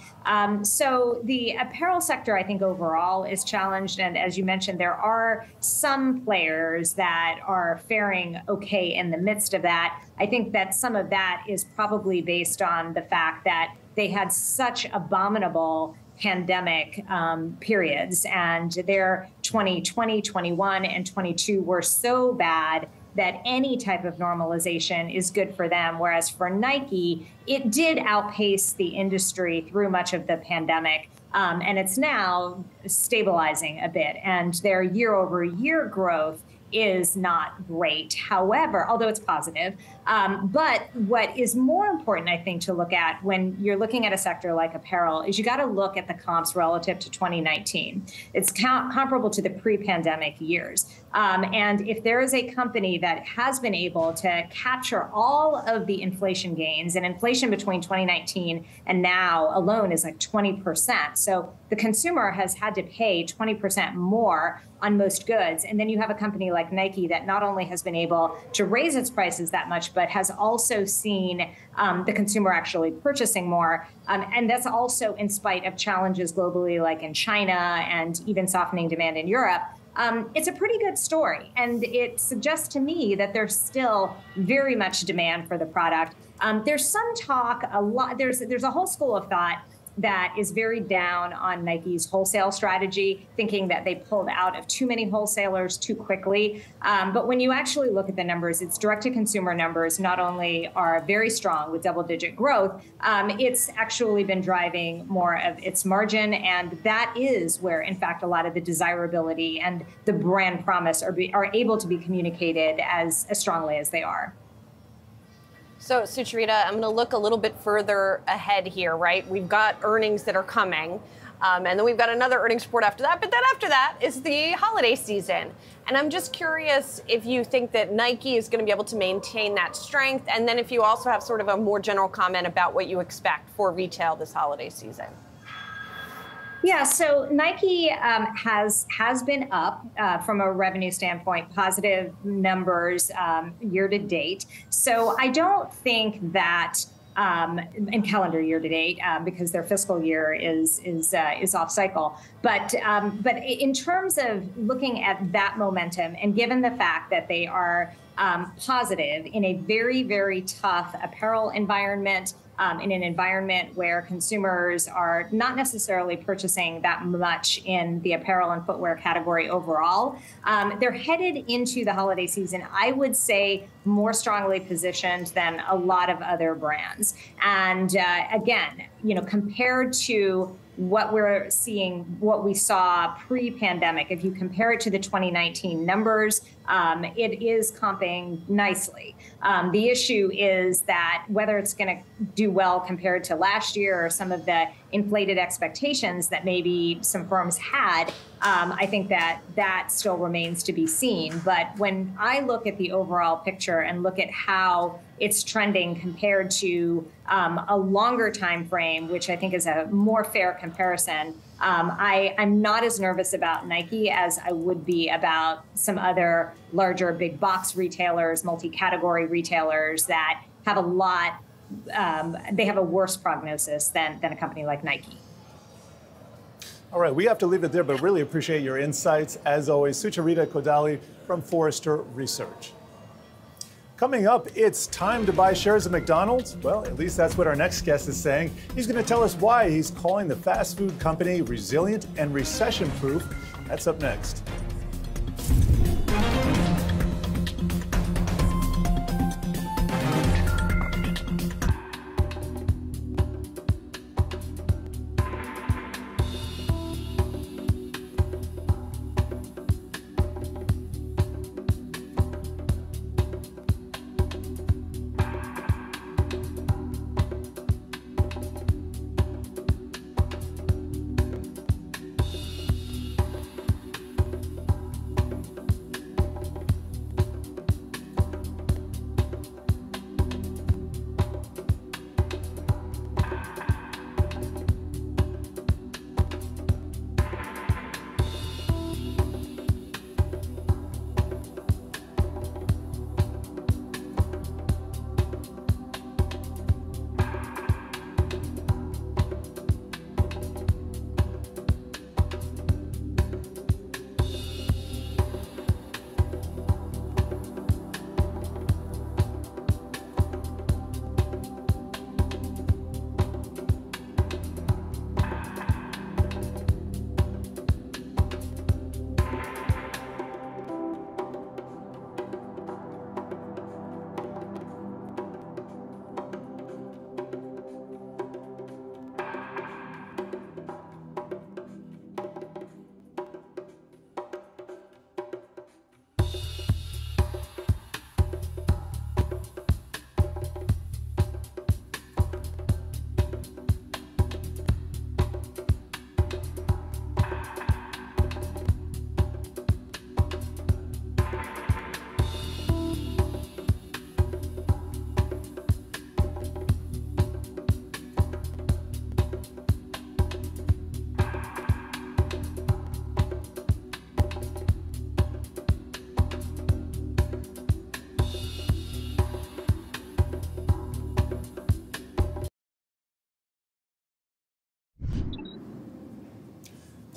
So the apparel sector, I think, overall is challenged. And as you mentioned, there are some players that are faring okay in the midst of that. I think that some of that is probably based on the fact that they had such abominable pandemic periods, and their 2020, 21, and 22 were so bad that any type of normalization is good for them. Whereas for Nike, it did outpace the industry through much of the pandemic. And it's now stabilizing a bit, and their year-over-year growth is not great, however, although it's positive. But what is more important, I think, to look at when you're looking at a sector like apparel is you got to look at the comps relative to 2019. It's comparable to the pre-pandemic years. And if there is a company that has been able to capture all of the inflation gains, and inflation between 2019 and now alone is like 20%. So the consumer has had to pay 20% more on most goods. And then you have a company like Nike that not only has been able to raise its prices that much, but has also seen the consumer actually purchasing more. And that's also in spite of challenges globally, like in China and even softening demand in Europe. It's a pretty good story, and it suggests to me that there's still very much demand for the product. There's some talk, there's a whole school of thought that is very down on Nike's wholesale strategy, thinking that they pulled out of too many wholesalers too quickly. But when you actually look at the numbers, its direct-to-consumer numbers not only are very strong with double-digit growth, it's actually been driving more of its margin. And that is where, in fact, a lot of the desirability and the brand promise are able to be communicated as strongly as they are. So, Sucharita, I'm going to look a little bit further ahead here, right? We've got earnings that are coming, and then we've got another earnings report after that. But then after that is the holiday season. And I'm just curious if you think that Nike is going to be able to maintain that strength, and then if you also have sort of a more general comment about what you expect for retail this holiday season. Yeah, so Nike has been up from a revenue standpoint, positive numbers year to date. So I don't think that in calendar year to date, because their fiscal year is off cycle. But in terms of looking at that momentum, and given the fact that they are positive in a very, very tough apparel environment, in an environment where consumers are not necessarily purchasing that much in the apparel and footwear category overall, they're headed into the holiday season, I would say, more strongly positioned than a lot of other brands. And again, you know, compared to what we're seeing, what we saw pre-pandemic, if you compare it to the 2019 numbers, it is comping nicely. The issue is that whether it's going to do well compared to last year or some of the inflated expectations that maybe some firms had, I think that that still remains to be seen. But when I look at the overall picture and look at how it's trending compared to a longer time frame, which I think is a more fair comparison, I'm not as nervous about Nike as I would be about some other larger big box retailers, multi-category retailers that have a lot, they have a worse prognosis than a company like Nike. All right, we have to leave it there, but really appreciate your insights. As always, Sucharita Kodali from Forrester Research. Coming up, it's time to buy shares of McDonald's. Well, at least that's what our next guest is saying. He's going to tell us why he's calling the fast food company resilient and recession-proof. That's up next.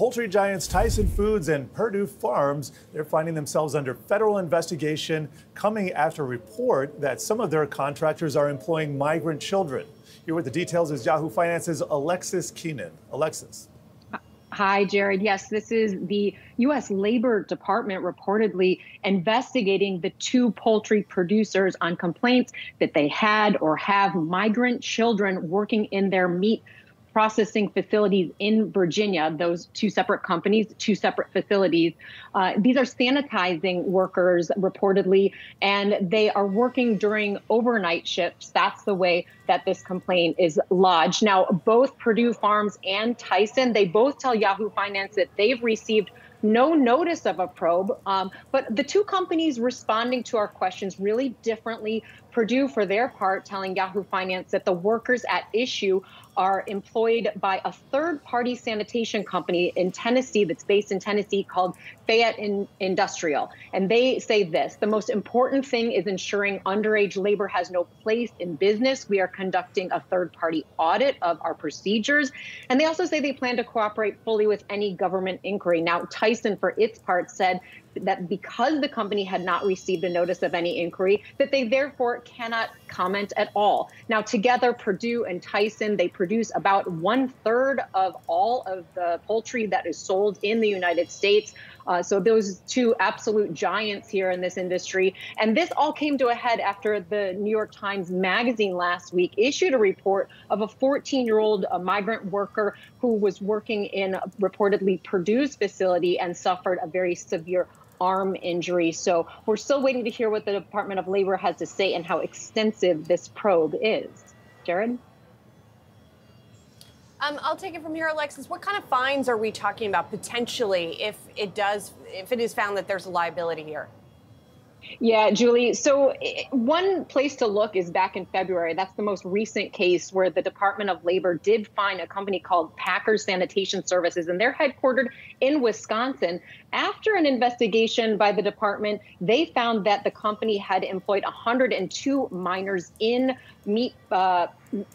Poultry giants Tyson Foods and Purdue Farms, they're finding themselves under federal investigation coming after a report that some of their contractors are employing migrant children. Here with the details is Yahoo Finance's Alexis Keenan. Alexis. Hi, Jared. Yes, this is the U.S. Labor Department reportedly investigating the two poultry producers on complaints that they had or have migrant children working in their meat processing facilities in Virginia. Those two separate companies, two separate facilities. These are sanitizing workers reportedly, and they are working during overnight shifts. That's the way that this complaint is lodged. Now, both Purdue Farms and Tyson, they both tell Yahoo Finance that they've received no notice of a probe, but the two companies responding to our questions really differently. Purdue, for their part, telling Yahoo Finance that the workers at issue are employed by a third-party sanitation company in Tennessee that's based in Tennessee called Fayette Industrial. And they say this: the most important thing is ensuring underage labor has no place in business. We are conducting a third-party audit of our procedures. And they also say they plan to cooperate fully with any government inquiry. Now, Tyson, for its part, said that because the company had not received a notice of any inquiry, that they therefore cannot comment at all. Now, together, Purdue and Tyson, they produce about 1/3 of all of the poultry that is sold in the United States. So those two absolute giants here in this industry. And this all came to a head after the New York Times Magazine last week issued a report of a 14-year-old migrant worker who was working in reportedly Purdue's facility and suffered a very severe arm injury. So we're still waiting to hear what the Department of Labor has to say and how extensive this probe is. Jared? I'll take it from here, Alexis. What kind of fines are we talking about potentially if it is found that there's a liability here? Yeah, Julie. So one place to look is back in February. That's the most recent case where the Department of Labor did fine a company called Packers Sanitation Services, and they're headquartered in Wisconsin. After an investigation by the department, they found that the company had employed 102 minors in meat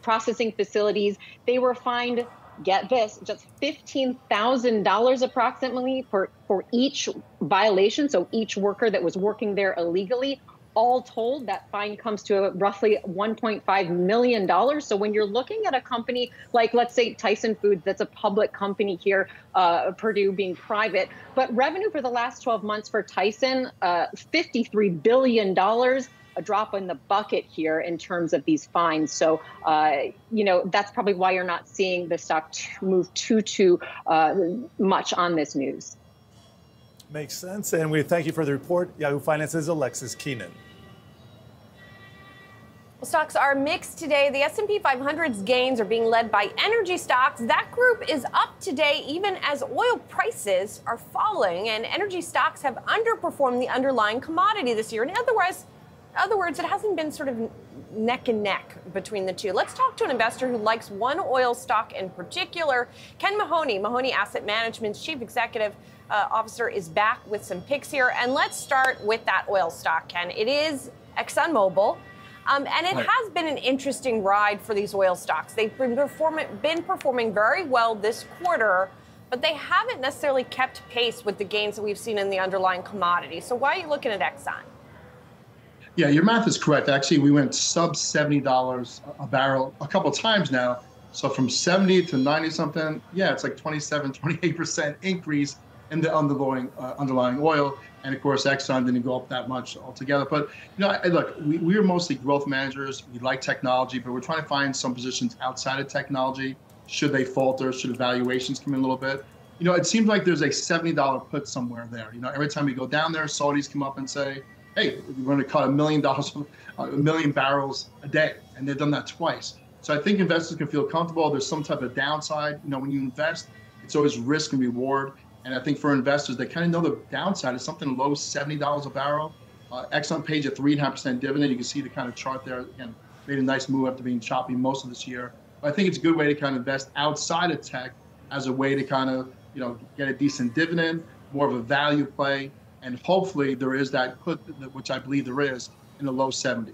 processing facilities. They were fined, get this, just $15,000 approximately for each violation. So each worker that was working there illegally, all told, that fine comes to roughly $1.5 million. So when you're looking at a company like, let's say, Tyson Foods, that's a public company here, Purdue being private, but revenue for the last 12 months for Tyson, $53 billion. A drop in the bucket here in terms of these fines. So, you know, that's probably why you're not seeing the stock move too much on this news. Makes sense. And we thank you for the report. Yahoo Finance's Alexis Keenan. Well, stocks are mixed today. The S&P 500's gains are being led by energy stocks. That group is up today, even as oil prices are falling, and energy stocks have underperformed the underlying commodity this year. And in other words, it hasn't been sort of neck and neck between the two. Let's talk to an investor who likes one oil stock in particular. Ken Mahoney, Mahoney Asset Management's Chief Executive Officer, is back with some picks here. And let's start with that oil stock, Ken. It is ExxonMobil. And it has been an interesting ride for these oil stocks. They've been performing very well this quarter, but they haven't necessarily kept pace with the gains that we've seen in the underlying commodity. So why are you looking at Exxon? Yeah, your math is correct. Actually, we went sub $70 a barrel a couple of times now. So from 70 to 90 something, yeah, it's like 27, 28% increase in the underlying oil. And of course, Exxon didn't go up that much altogether. But you know, look, we are mostly growth managers. We like technology, but we're trying to find some positions outside of technology. Should they falter? Should valuations come in a little bit? You know, it seems like there's a $70 put somewhere there. You know, every time we go down there, Saudis come up and say, hey, we're going to cut a million barrels a day. And they've done that twice. So I think investors can feel comfortable. There's some type of downside. You know, when you invest, it's always risk and reward. And I think for investors, they kind of know the downside is something low, $70 a barrel. Exxon pays a 3.5% dividend. You can see the kind of chart there. Again, made a nice move after being choppy most of this year. But I think it's a good way to kind of invest outside of tech as a way to kind of, you know, get a decent dividend, more of a value play. And hopefully there is that put, which I believe there is, in the low 70s.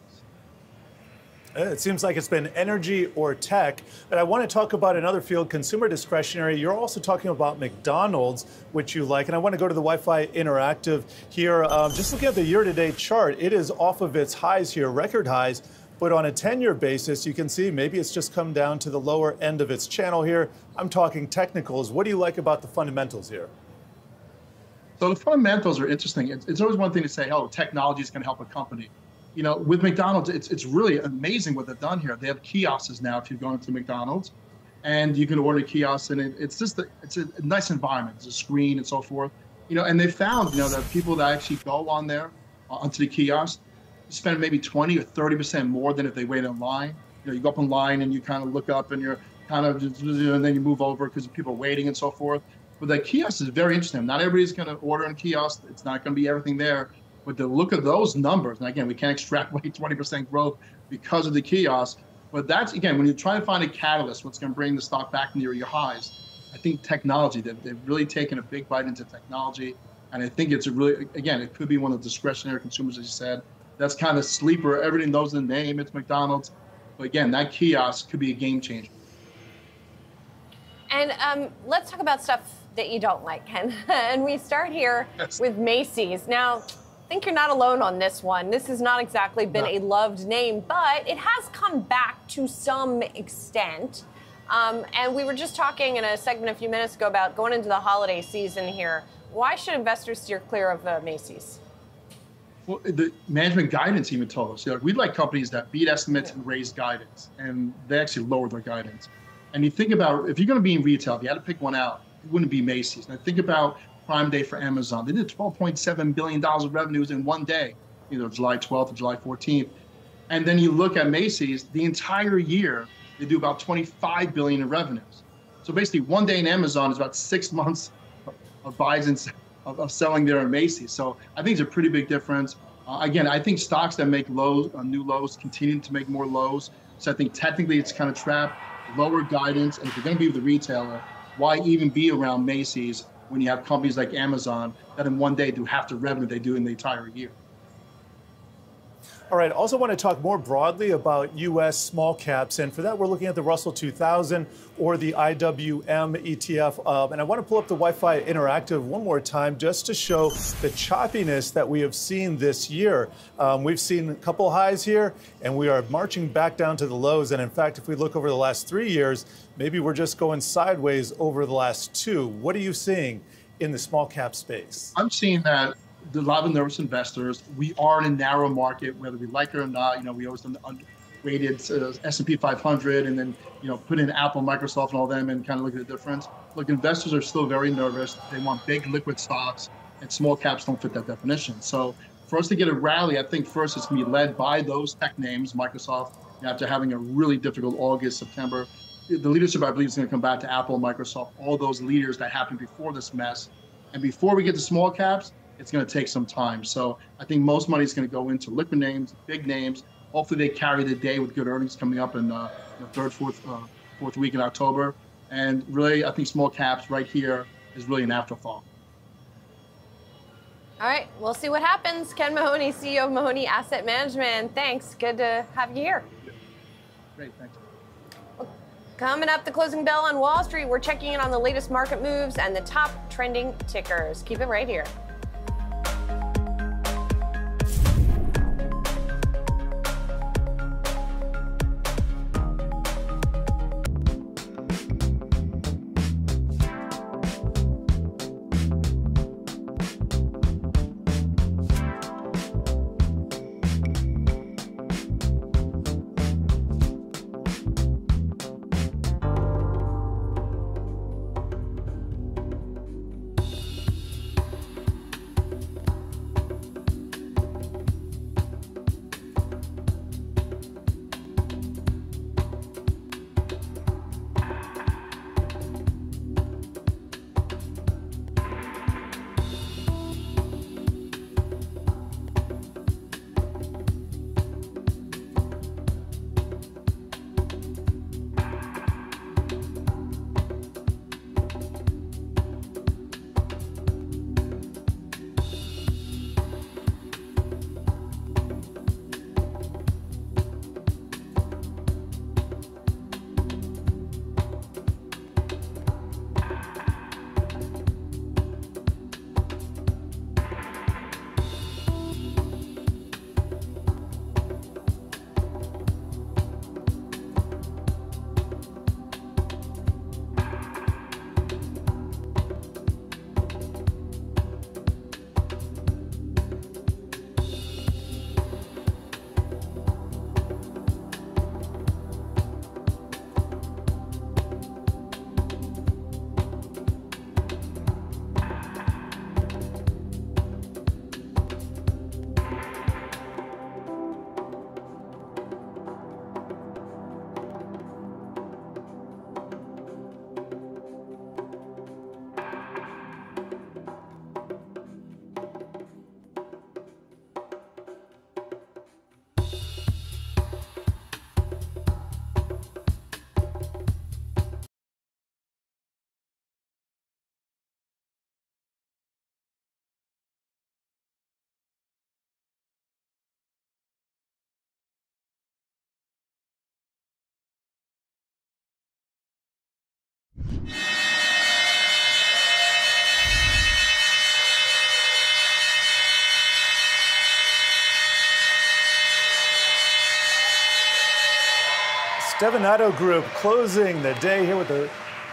It seems like it's been energy or tech. But I want to talk about another field, consumer discretionary. You're also talking about McDonald's, which you like. And I want to go to the Wi-Fi Interactive here. Just looking at the year-to-date chart, it is off of its highs here, record highs. But on a 10-year basis, you can see maybe it's just come down to the lower end of its channel here. I'm talking technicals. What do you like about the fundamentals here? So the fundamentals are interesting. It's always one thing to say, oh, technology is going to help a company. You know, with McDonald's, it's really amazing what they've done here. They have kiosks now if you're going to McDonald's, and you can order kiosks, and it's a nice environment. There's a screen and so forth. You know, and they found, you know, that people that actually go on there, onto the kiosk, spend maybe 20 or 30% more than if they wait in line. You know, you go up in line and you kind of look up and you're kind of, and then you move over because people are waiting and so forth. But the kiosk is very interesting. Not everybody's going to order in kiosk. It's not going to be everything there. But the look of those numbers, and again, we can't extrapolate 20% growth because of the kiosk. But that's, again, when you try to find a catalyst, what's going to bring the stock back near your highs, I think technology, they've really taken a big bite into technology. And I think it's a really, again, it could be one of the discretionary consumers, as you said. That's kind of sleeper. Everything knows the name. It's McDonald's. But again, that kiosk could be a game changer. And let's talk about stuff that you don't like, Ken. And we start here with Macy's. Now, I think you're not alone on this one. This has not exactly been a loved name, but it has come back to some extent. And we were just talking in a segment a few minutes ago about going into the holiday season here. Why should investors steer clear of Macy's? Well, the management guidance even told us, you know, we like companies that beat estimates and raise guidance, and they actually lowered their guidance. And you think about, if you're going to be in retail, if you had to pick one out, it wouldn't be Macy's. And I think about Prime Day for Amazon. They did $12.7 billion of revenues in one day, you know, July 12th or July 14th. And then you look at Macy's, the entire year, they do about $25 billion in revenues. So basically, one day in Amazon is about 6 months of buys and sales. Of selling there in Macy's. So I think it's a pretty big difference. Again, I think stocks that make lows, new lows, continue to make more lows. So I think technically it's kind of trapped, lower guidance. And if you're going to be with the retailer, why even be around Macy's when you have companies like Amazon that in one day do half the revenue they do in the entire year? All right, also want to talk more broadly about U.S. small caps. And for that, we're looking at the Russell 2000 or the IWM ETF. And I want to pull up the Wi-Fi Interactive one more time just to show the choppiness that we have seen this year. We've seen a couple highs here, and we are marching back down to the lows. And in fact, if we look over the last 3 years, maybe we're just going sideways over the last two. What are you seeing in the small cap space? I'm seeing that a lot of nervous investors. We are in a narrow market, whether we like it or not. You know, we always done underrated S&P 500 and then, you know, put in Apple, Microsoft and all them and kind of look at the difference. Look, investors are still very nervous. They want big liquid stocks and small caps don't fit that definition. So for us to get a rally, I think first it's going to be led by those tech names, Microsoft, after having a really difficult August, September. The leadership, I believe, is going to come back to Apple, Microsoft, all those leaders that happened before this mess. And before we get to small caps, it's going to take some time. So I think most money is going to go into liquid names, big names. Hopefully they carry the day with good earnings coming up in the fourth week in October. And really, I think small caps right here is really an afterthought. All right, we'll see what happens. Ken Mahoney, CEO of Mahoney Asset Management. Thanks. Good to have you here. Great, thanks. Well, coming up, the closing bell on Wall Street. We're checking in on the latest market moves and the top trending tickers. Keep it right here. Stevanato Group closing the day here with the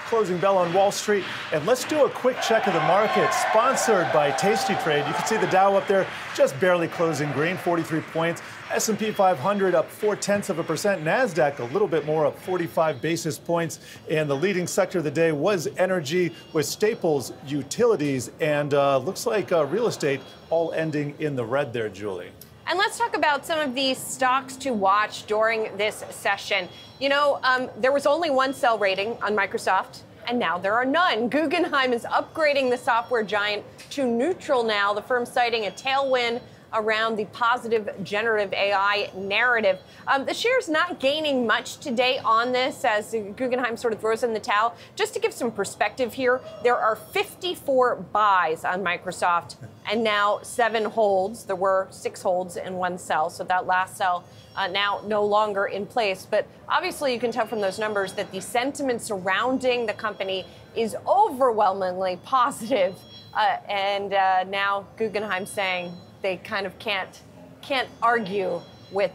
closing bell on Wall Street. And let's do a quick check of the market, sponsored by Tasty Trade. You can see the Dow up there just barely closing green, 43 points. S&P 500 up 0.4%. NASDAQ a little bit more, up 45 basis points. And the leading sector of the day was energy, with staples, utilities, and looks like real estate all ending in the red there, Julie. And let's talk about some of the stocks to watch during this session. You know, there was only one sell rating on Microsoft, and now there are none. Guggenheim is upgrading the software giant to neutral now, the firm citing a tailwind around the positive generative AI narrative. The share's not gaining much today on this as Guggenheim sort of throws in the towel. Just to give some perspective here, there are 54 buys on Microsoft and now 7 holds. There were 6 holds and 1 sell, so that last sell now no longer in place. But obviously you can tell from those numbers that the sentiment surrounding the company is overwhelmingly positive. Now Guggenheim saying they kind of can't argue with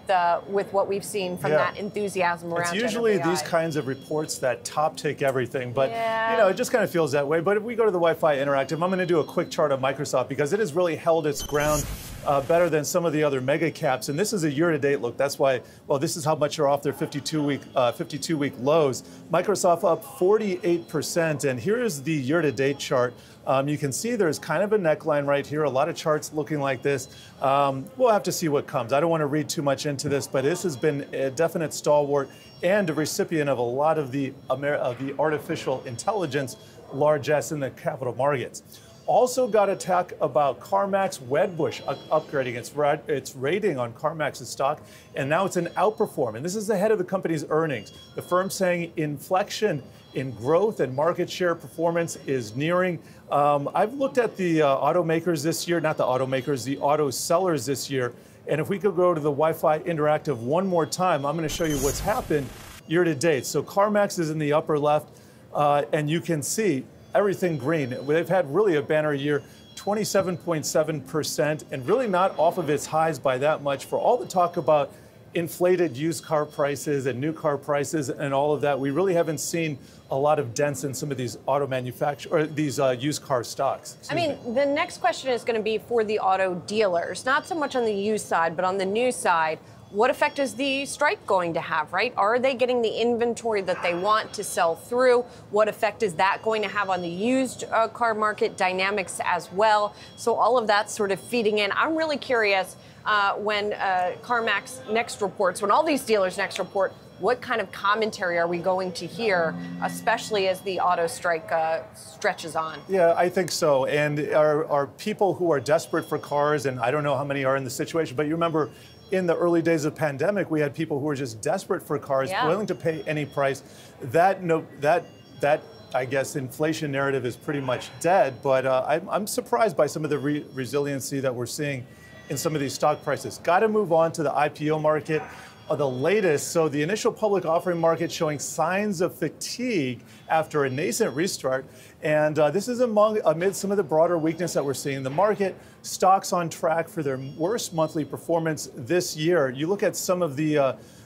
what we've seen from that enthusiasm around generative AI. It's usually these kinds of reports that top tick everything, but you know, it just kind of feels that way. But if we go to the Wi-Fi Interactive, I'm going to do a quick chart of Microsoft because it has really held its ground better than some of the other mega caps. And this is a year-to-date look. That's why, well, this is how much are off their 52-week lows. Microsoft up 48%. And here is the year-to-date chart. You can see there's kind of a neckline right here. A lot of charts looking like this. We'll have to see what comes. I don't want to read too much into this, but this has been a definite stalwart and a recipient of a lot of the artificial intelligence largesse in the capital markets. Also got a talk about CarMax. Wedbush upgrading its rating on CarMax's stock, and now it's an outperform. And this is ahead of the company's earnings. The firm saying inflection in growth and market share performance is nearing. I've looked at the automakers this year, not the automakers, the auto sellers this year. And if we could go to the Wi-Fi Interactive one more time, I'm going to show you what's happened year to date. So CarMax is in the upper left, and you can see everything green. They've had really a banner year, 27.7%, and really not off of its highs by that much. For all the talk about inflated used car prices and new car prices and all of that, we really haven't seen a lot of dents in some of these auto manufacturer or these used car stocks. I mean, the next question is going to be for the auto dealers, not so much on the used side, but on the new side. What effect is the strike going to have, right? Are they getting the inventory that they want to sell through? What effect is that going to have on the used car market dynamics as well? So all of that's sort of feeding in. I'm really curious when CarMax next reports, when all these dealers next report, what kind of commentary are we going to hear, especially as the auto strike stretches on? Yeah, I think so. And are people who are desperate for cars, and I don't know how many are in the situation, but you remember, in the early days of the pandemic, we had people who were just desperate for cars, willing to pay any price. That I guess, inflation narrative is pretty much dead. But I'm surprised by some of the resiliency that we're seeing in some of these stock prices. Got to move on to the IPO market, the latest. So the initial public offering market showing signs of fatigue after a nascent restart. And this is amid some of the broader weakness that we're seeing in the market. Stocks on track for their worst monthly performance this year. You look at some of the,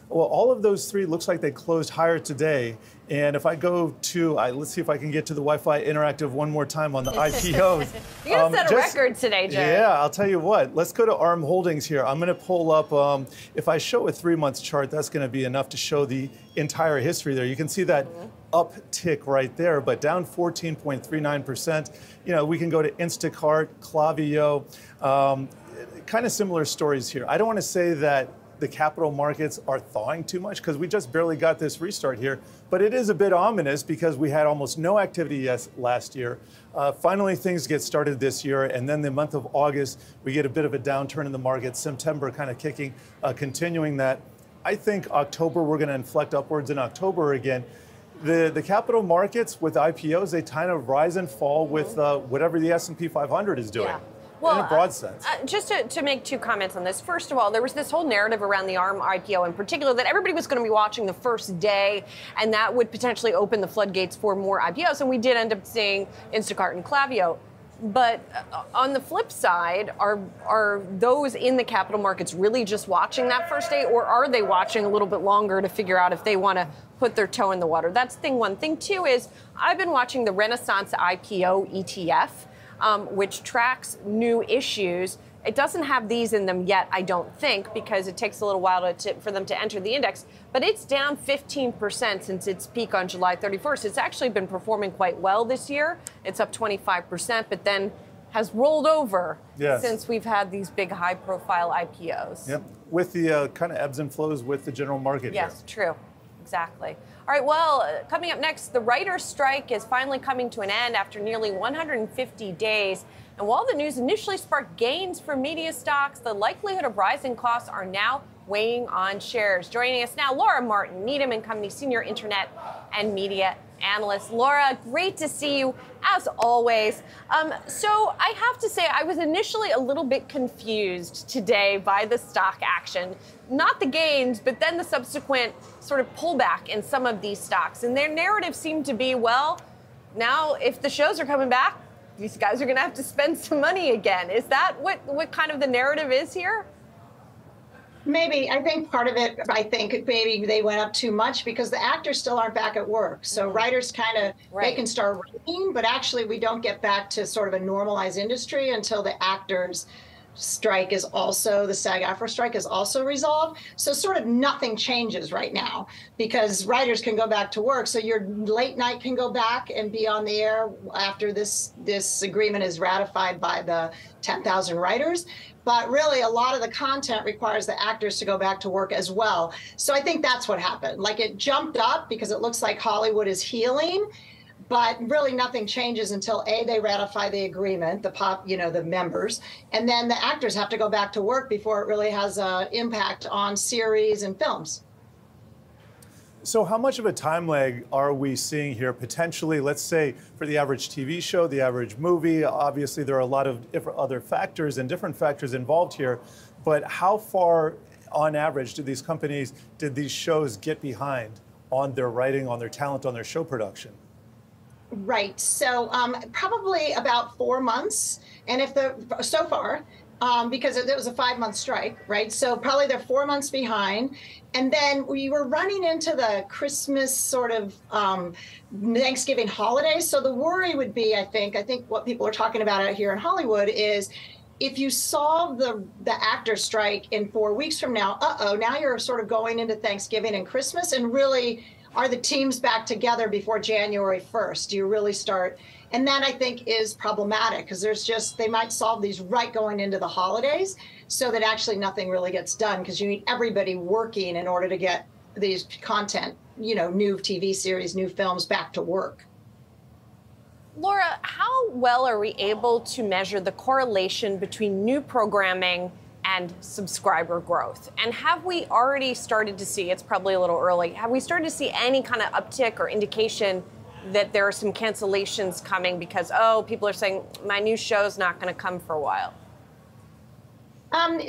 well, all of those three looks like they closed higher today. And if I go to, let's see if I can get to the Wi-Fi Interactive one more time on the IPOs. You're going to set a record today, Joe. Yeah, I'll tell you what. Let's go to Arm Holdings here. I'm going to pull up, if I show a 3-month chart, that's going to be enough to show the entire history there. You can see that uptick right there, but down 14.39%. You know, we can go to Instacart, Klaviyo, kind of similar stories here. I don't want to say that the capital markets are thawing too much because we just barely got this restart here. But it is a bit ominous because we had almost no activity last year. Finally, things get started this year. And then the month of August, we get a bit of a downturn in the market. September kind of kicking, continuing that. I think October, we're going to inflect upwards in October again. The capital markets with IPOs, they kind of rise and fall with whatever the S&P 500 is doing. Yeah. Well, in a broad sense. Just to make 2 comments on this. First of all, there was this whole narrative around the ARM IPO in particular that everybody was going to be watching the first day, and that would potentially open the floodgates for more IPOs. And we did end up seeing Instacart and Klaviyo. But on the flip side, are those in the capital markets really just watching that first day, or are they watching a little bit longer to figure out if they want to put their toe in the water? That's thing one. Thing two is I've been watching the Renaissance IPO ETF, which tracks new issues. It doesn't have these in them yet, I don't think, because it takes a little while for them to enter the index. But it's down 15% since its peak on July 31st. It's actually been performing quite well this year. It's up 25%, but then has rolled over since we've had these big high-profile IPOs. Yep, with the kind of ebbs and flows with the general market. Yes, true. Exactly. All right, well, coming up next, the writers' strike is finally coming to an end after nearly 150 days. And while the news initially sparked gains for media stocks, the likelihood of rising costs are now weighing on shares. Joining us now, Laura Martin, Needham & Company Senior Internet and Media Analyst. Laura, great to see you, as always. So I have to say, I was initially a little bit confused today by the stock action. Not the gains, but then the subsequent sort of pullback in some of these stocks. And their narrative seemed to be, well, now if the shows are coming back, these guys are going to have to spend some money again. Is that what kind of the narrative is here? Maybe. I think part of it, maybe they went up too much because the actors still aren't back at work. So writers kind of, they can start writing, but actually we don't get back to sort of a normalized industry until the actors strike is also, the SAG-AFTRA strike is also resolved. So sort of nothing changes right now because writers can go back to work. So your late night can go back and be on the air after this agreement is ratified by the 10,000 writers. But really, a lot of the content requires the actors to go back to work as well. So I think that's what happened. Like it jumped up because it looks like Hollywood is healing. But really nothing changes until A, they ratify the agreement, the members, and then the actors have to go back to work before it really has an impact on series and films. So how much of a time lag are we seeing here? Potentially, let's say, for the average TV show, the average movie, obviously there are a lot of different other factors and different factors involved here, but how far on average did these shows get behind on their writing, on their talent, on their show production? Right. So probably about 4 months. And so far, because it was a 5-month strike, right? So probably they're 4 months behind. And then we were running into the Christmas sort of Thanksgiving holidays. So the worry would be, I think what people are talking about out here in Hollywood is if you solve the actor strike in 4 weeks from now, now you're sort of going into Thanksgiving and Christmas and really, are the teams back together before January 1st? Do you really start? And that, I think, is problematic because they might solve these right going into the holidays so that actually nothing really gets done because you need everybody working in order to get these content, new TV series, new films back to work. Laura, how well are we able to measure the correlation between new programming and subscriber growth? And have we already started to see, it's probably a little early, have we started to see any kind of uptick or indication that there are some cancellations coming because, oh, people are saying, my new show's not gonna come for a while?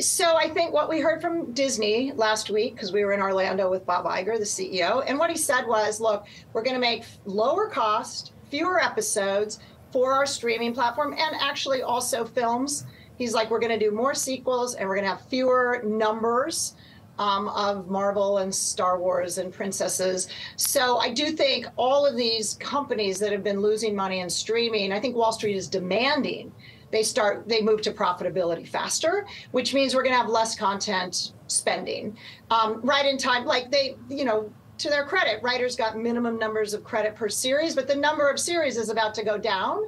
So I think what we heard from Disney last week, because we were in Orlando with Bob Iger, the CEO, and what he said was, look, we're gonna make lower cost, fewer episodes for our streaming platform and actually also films. He's like, we're going to do more sequels and we're going to have fewer numbers of Marvel and Star Wars and princesses. So I do think all of these companies that have been losing money in streaming, I think Wall Street is demanding they move to profitability faster, which means we're going to have less content spending right in time. Like to their credit, writers got minimum numbers of credit per series, but the number of series is about to go down.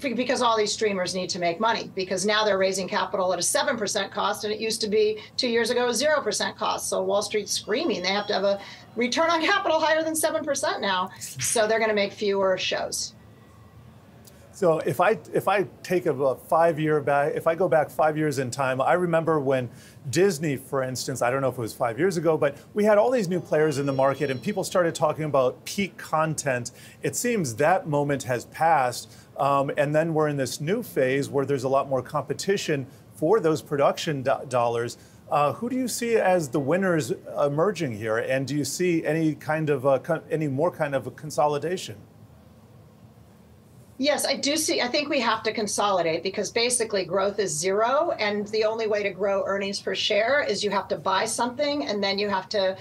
Because all these streamers need to make money because now they're raising capital at a 7% cost and it used to be 2 years ago a 0% cost. So Wall Street's screaming they have to have a return on capital higher than 7% now. So they're going to make fewer shows. So if I take a 5 year back, if I go back 5 years in time, I remember when Disney, for instance, I don't know if it was 5 years ago, but we had all these new players in the market and people started talking about peak content. It seems that moment has passed. And then we're in this new phase where there's a lot more competition for those production dollars. Who do you see as the winners emerging here? And do you see any more kind of a consolidation? Yes, I do see. I think we have to consolidate because basically growth is zero. And the only way to grow earnings per share is you have to buy something and then you have to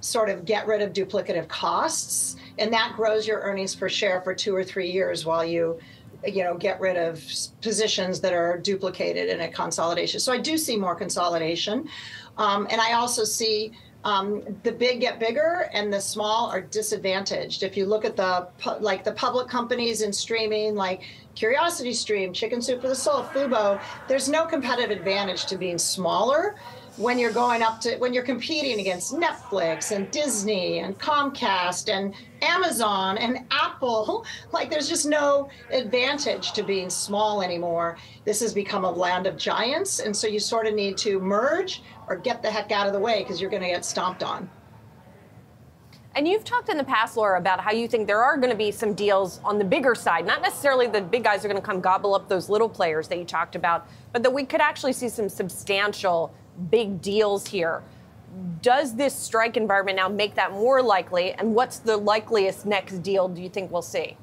sort of get rid of duplicative costs. And that grows your earnings per share for 2 or 3 years while you get rid of positions that are duplicated in a consolidation. So I do see more consolidation. And I also see the big get bigger and the small are disadvantaged. If you look at the public companies in streaming, like CuriosityStream, Chicken Soup for the Soul, Fubo, there's no competitive advantage to being smaller when you're when you're competing against Netflix and Disney and Comcast and Amazon and Apple. Like, there's just no advantage to being small anymore. This has become a land of giants. And so you sort of need to merge or get the heck out of the way because you're going to get stomped on. And you've talked in the past, Laura, about how you think there are going to be some deals on the bigger side. Not necessarily the big guys are going to come gobble up those little players that you talked about, but that we could actually see some substantial big deals here. Does this strike environment now make that more likely? And what's the likeliest next deal do you think we'll see?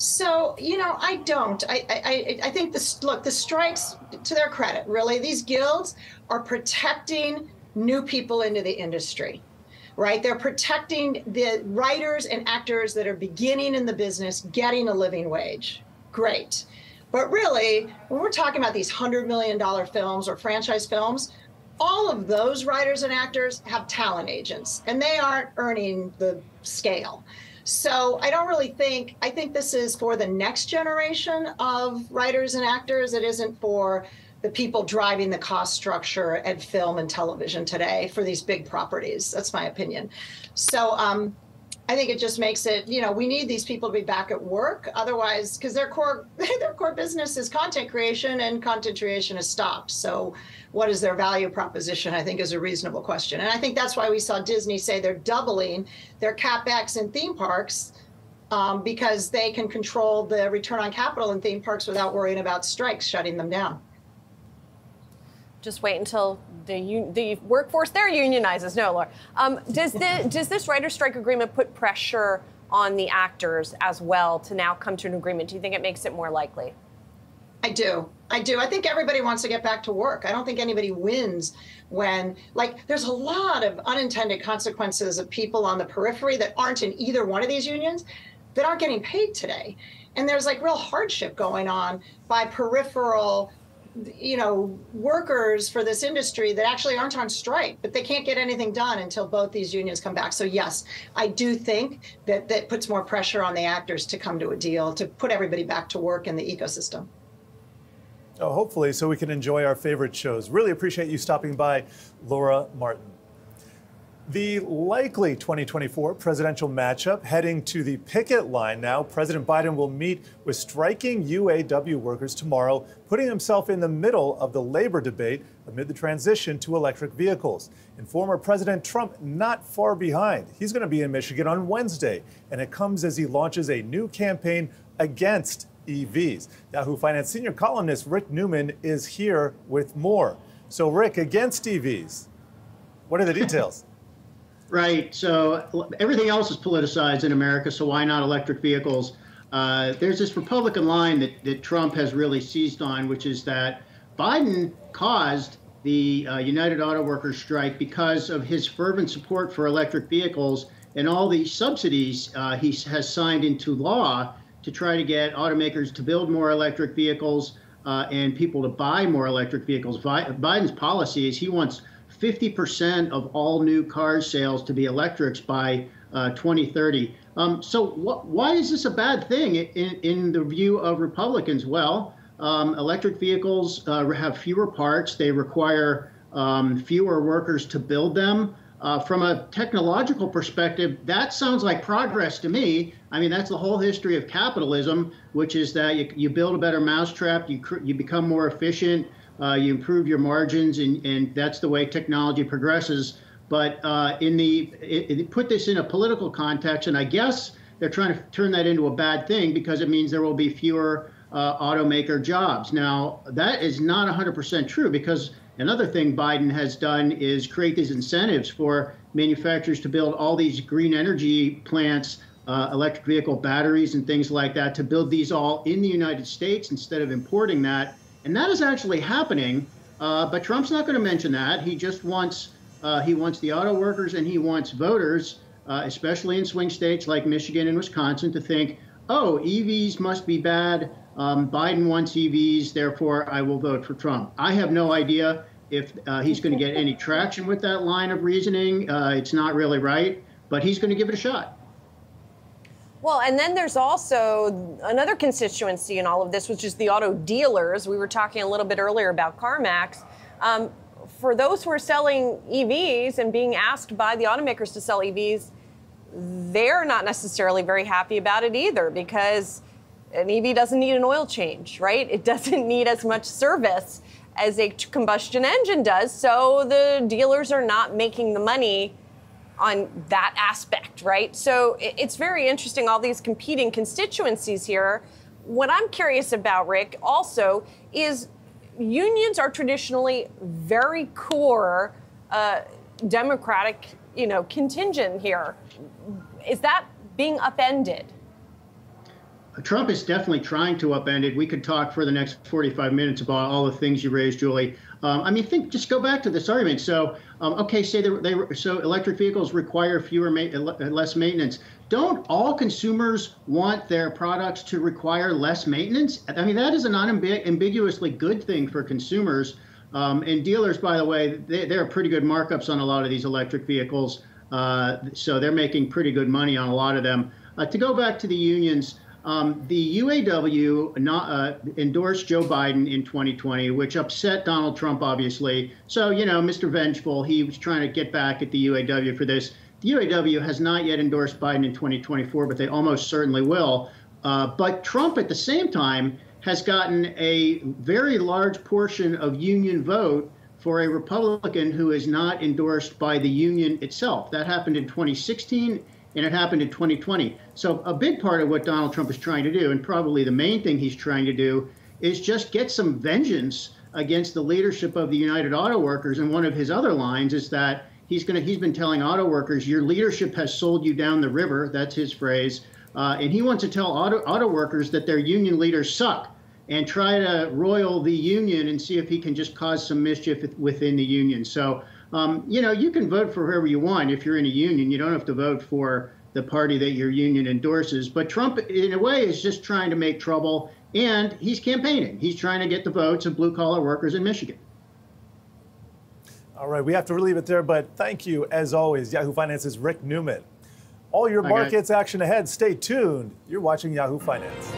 So, I don't. I think the strikes, to their credit, really, these guilds are protecting new people into the industry. Right? They're protecting the writers and actors that are beginning in the business, getting a living wage. Great. But really, when we're talking about these $100 million films or franchise films, all of those writers and actors have talent agents, and they aren't earning the scale. So I think this is for the next generation of writers and actors. It isn't for the people driving the cost structure at film and television today for these big properties. That's my opinion. So I think it just makes it, we need these people to be back at work. Otherwise, because their core business is content creation, and content creation has stopped. So what is their value proposition, I think, is a reasonable question. And I think that's why we saw Disney say they're doubling their CapEx in theme parks, because they can control the return on capital in theme parks without worrying about strikes shutting them down. Just wait until the workforce there unionizes. No, Laura. Does this writer strike agreement put pressure on the actors as well to now come to an agreement? Do you think it makes it more likely? I do. I think everybody wants to get back to work. I don't think anybody wins when, there's a lot of unintended consequences of people on the periphery that aren't in either one of these unions that aren't getting paid today. And there's real hardship going on by peripheral workers for this industry that actually aren't on strike, but they can't get anything done until both these unions come back. So yes, I do think that puts more pressure on the actors to come to a deal, to put everybody back to work in the ecosystem. Oh, hopefully, so we can enjoy our favorite shows. Really appreciate you stopping by, Laura Martin. The likely 2024 presidential matchup heading to the picket line now. President Biden will meet with striking UAW workers tomorrow, putting himself in the middle of the labor debate amid the transition to electric vehicles. And former President Trump not far behind. He's going to be in Michigan on Wednesday, and it comes as he launches a new campaign against EVs. Yahoo Finance senior columnist Rick Newman is here with more. So, Rick, against EVs, what are the details? Right. So everything else is politicized in America. So why not electric vehicles? There's this Republican line that Trump has really seized on, which is that Biden caused the United Auto Workers strike because of his fervent support for electric vehicles and all the subsidies he has signed into law to try to get automakers to build more electric vehicles and people to buy more electric vehicles. Biden's policy is he wants 50% of all new car sales to be electrics by 2030. Why is this a bad thing in the view of Republicans? Well, electric vehicles have fewer parts. They require fewer workers to build them. From a technological perspective, that sounds like progress to me. I mean, that's the whole history of capitalism, which is that you build a better mousetrap, you become more efficient, you improve your margins, and that's the way technology progresses. But put this in a political context, and I guess they're trying to turn that into a bad thing because it means there will be fewer automaker jobs. Now, that is not 100% true because another thing Biden has done is create these incentives for manufacturers to build all these green energy plants electric vehicle batteries and things like that, to build these all in the United States instead of importing that. And that is actually happening, but Trump's not going to mention that. He just wants he wants the auto workers and he wants voters, especially in swing states like Michigan and Wisconsin, to think, oh, EVs must be bad. Biden wants EVs, therefore I will vote for Trump. I have no idea if he's going to get any traction with that line of reasoning. It's not really right, but he's going to give it a shot. Well, and then there's also another constituency in all of this, which is the auto dealers. We were talking a little bit earlier about CarMax. For those who are selling EVs and being asked by the automakers to sell EVs, they're not necessarily very happy about it either, because an EV doesn't need an oil change, right? It doesn't need as much service as a combustion engine does. So the dealers are not making the money on that aspect, right? So it's very interesting, all these competing constituencies here. What I'm curious about, Rick, also is unions are traditionally very core Democratic, contingent here. Is that being upended? Trump is definitely trying to upend it. We could talk for the next 45 minutes about all the things you raised, Julie. Just go back to this argument. So, say electric vehicles require less maintenance. Don't all consumers want their products to require less maintenance? I mean, that is an unambiguously good thing for consumers. And dealers, by the way, there are pretty good markups on a lot of these electric vehicles. So they're making pretty good money on a lot of them. To go back to the unions, the UAW endorsed Joe Biden in 2020, which upset Donald Trump, obviously. So, Mr. Vengeful, he was trying to get back at the UAW for this. The UAW has not yet endorsed Biden in 2024, but they almost certainly will. But Trump, at the same time, has gotten a very large portion of union vote for a Republican who is not endorsed by the union itself. That happened in 2016. And it happened in 2020. So a big part of what Donald Trump is trying to do, and probably the main thing he's trying to do, is just get some vengeance against the leadership of the United Auto Workers. And one of his other lines is that he's been telling auto workers, your leadership has sold you down the river. That's his phrase. And he wants to tell auto workers that their union leaders suck and try to roil the union and see if he can just cause some mischief within the union. So you can vote for whoever you want if you're in a union. You don't have to vote for the party that your union endorses. But Trump, in a way, is just trying to make trouble, and he's campaigning. He's trying to get the votes of blue-collar workers in Michigan. All right, we have to leave it there, but thank you, as always, Yahoo Finance's Rick Newman. All your markets action ahead. Stay tuned. You're watching Yahoo Finance.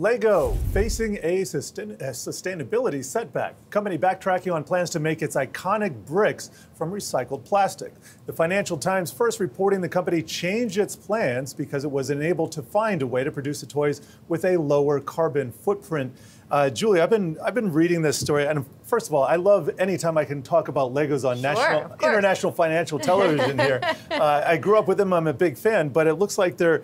Lego facing a sustainability setback. Company backtracking on plans to make its iconic bricks from recycled plastic. The Financial Times first reporting the company changed its plans because it was unable to find a way to produce the toys with a lower carbon footprint. Julie, I've been reading this story, and first of all, I love any time I can talk about Legos on international financial television here. I grew up with them; I'm a big fan. But it looks like their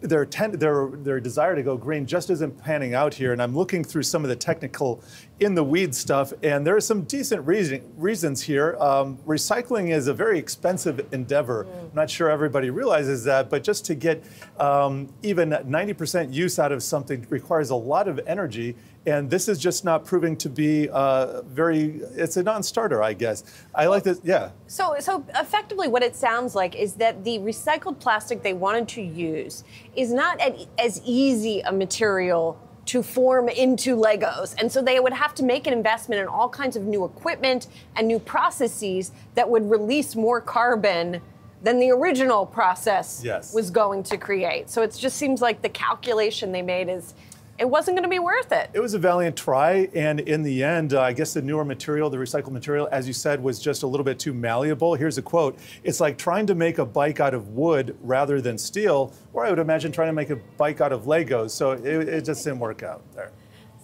desire to go green just isn't panning out here. And I'm looking through some of the technical, in the weeds stuff, and there are some decent reasons here. Recycling is a very expensive endeavor. I'm not sure everybody realizes that, but just to get even 90% use out of something requires a lot of energy. And this is just not proving to be it's a non-starter, I guess. I like this, yeah. So effectively what it sounds like is that the recycled plastic they wanted to use is not as easy a material to form into Legos. And so they would have to make an investment in all kinds of new equipment and new processes that would release more carbon than the original process was going to create. So it just seems like the calculation they made is it wasn't going to be worth it. It was a valiant try, and in the end, I guess the newer material, the recycled material, as you said, was just a little bit too malleable. Here's a quote. It's like trying to make a bike out of wood rather than steel, or I would imagine trying to make a bike out of Legos, so it just didn't work out there.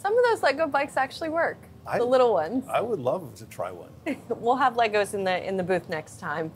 Some of those Lego bikes actually work, the little ones. I would love to try one. We'll have Legos in the booth next time.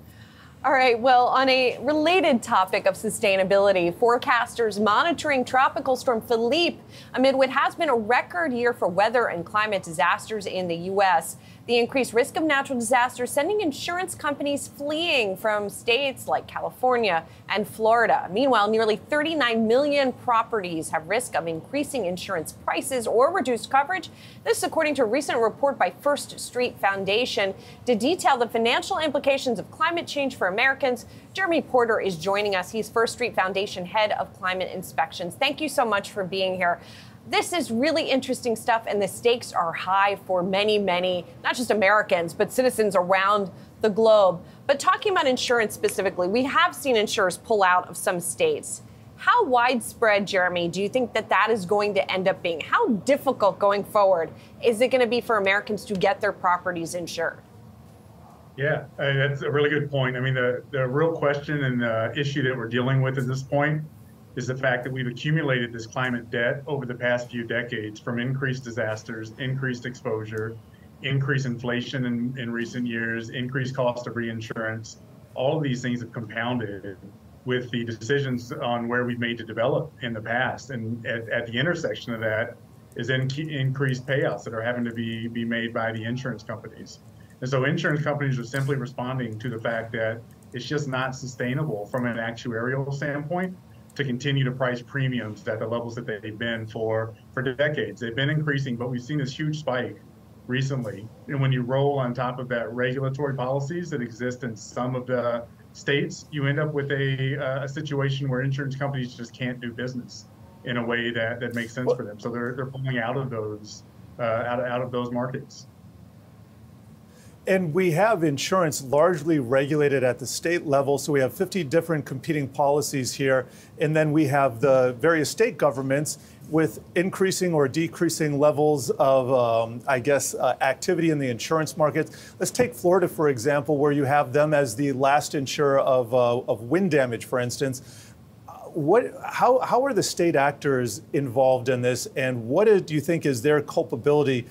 All right, well, on a related topic of sustainability, forecasters monitoring Tropical Storm Philippe amid what has been a record year for weather and climate disasters in the U.S. The increased risk of natural disasters sending insurance companies fleeing from states like California and Florida. Meanwhile, nearly 39 million properties have risk of increasing insurance prices or reduced coverage. This, according to a recent report by First Street Foundation, to detail the financial implications of climate change for Americans. Jeremy Porter is joining us. He's First Street Foundation Head of Climate Inspections. Thank you so much for being here. This is really interesting stuff, and the stakes are high for many, many, not just Americans, but citizens around the globe. But talking about insurance specifically, we have seen insurers pull out of some states. How widespread, Jeremy, do you think that is going to end up being? How difficult going forward is it going to be for Americans to get their properties insured? Yeah, that's a really good point. I mean, the real question and the issue that we're dealing with at this point is the fact that we've accumulated this climate debt over the past few decades from increased disasters, increased exposure, increased inflation in recent years, increased cost of reinsurance. All of these things have compounded with the decisions on where we've made to develop in the past. And at the intersection of that is increased payouts that are having to be made by the insurance companies. And so insurance companies are simply responding to the fact that it's just not sustainable from an actuarial standpoint to continue to price premiums at the levels that they've been for decades. They've been increasing, but we've seen this huge spike recently. And when you roll on top of that regulatory policies that exist in some of the states, you end up with a situation where insurance companies just can't do business in a way that makes sense for them. So they're pulling out of those out of those markets. And we have insurance largely regulated at the state level, so we have 50 different competing policies here, and then we have the various state governments with increasing or decreasing levels of, activity in the insurance markets. Let's take Florida, for example, where you have them as the last insurer of wind damage, for instance. How are the state actors involved in this, and what do you think is their culpability?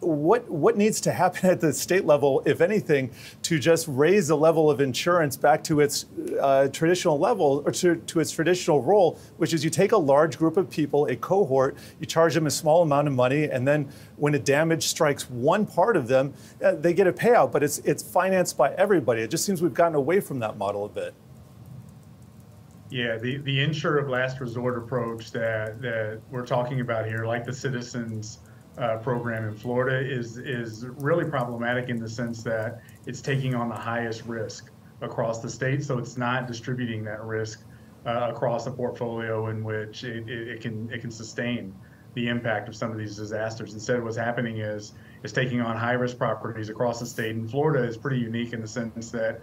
What needs to happen at the state level, if anything, to just raise the level of insurance back to its traditional level, or to its traditional role, which is you take a large group of people, a cohort, you charge them a small amount of money, and then when a damage strikes one part of them, they get a payout, but it's financed by everybody. It just seems we've gotten away from that model a bit. Yeah, the insurer of last resort approach that we're talking about here, like the Citizens program in Florida, is really problematic in the sense that it's taking on the highest risk across the state, so it's not distributing that risk across a portfolio in which it can sustain the impact of some of these disasters. Instead, what's happening is it's taking on high-risk properties across the state, and Florida is pretty unique in the sense that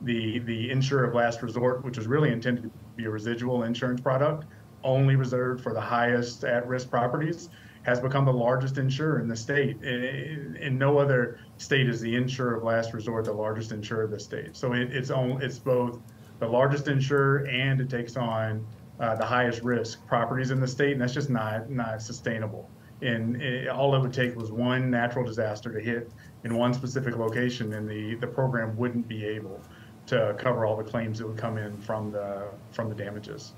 the insurer of last resort, which was really intended to be a residual insurance product, only reserved for the highest at-risk properties, has become the largest insurer in the state. In no other state is the insurer of last resort the largest insurer of the state. So it's both the largest insurer and it takes on the highest risk properties in the state, and that's just not sustainable. And all it would take was one natural disaster to hit in one specific location, and the program wouldn't be able to cover all the claims that would come in from the damages.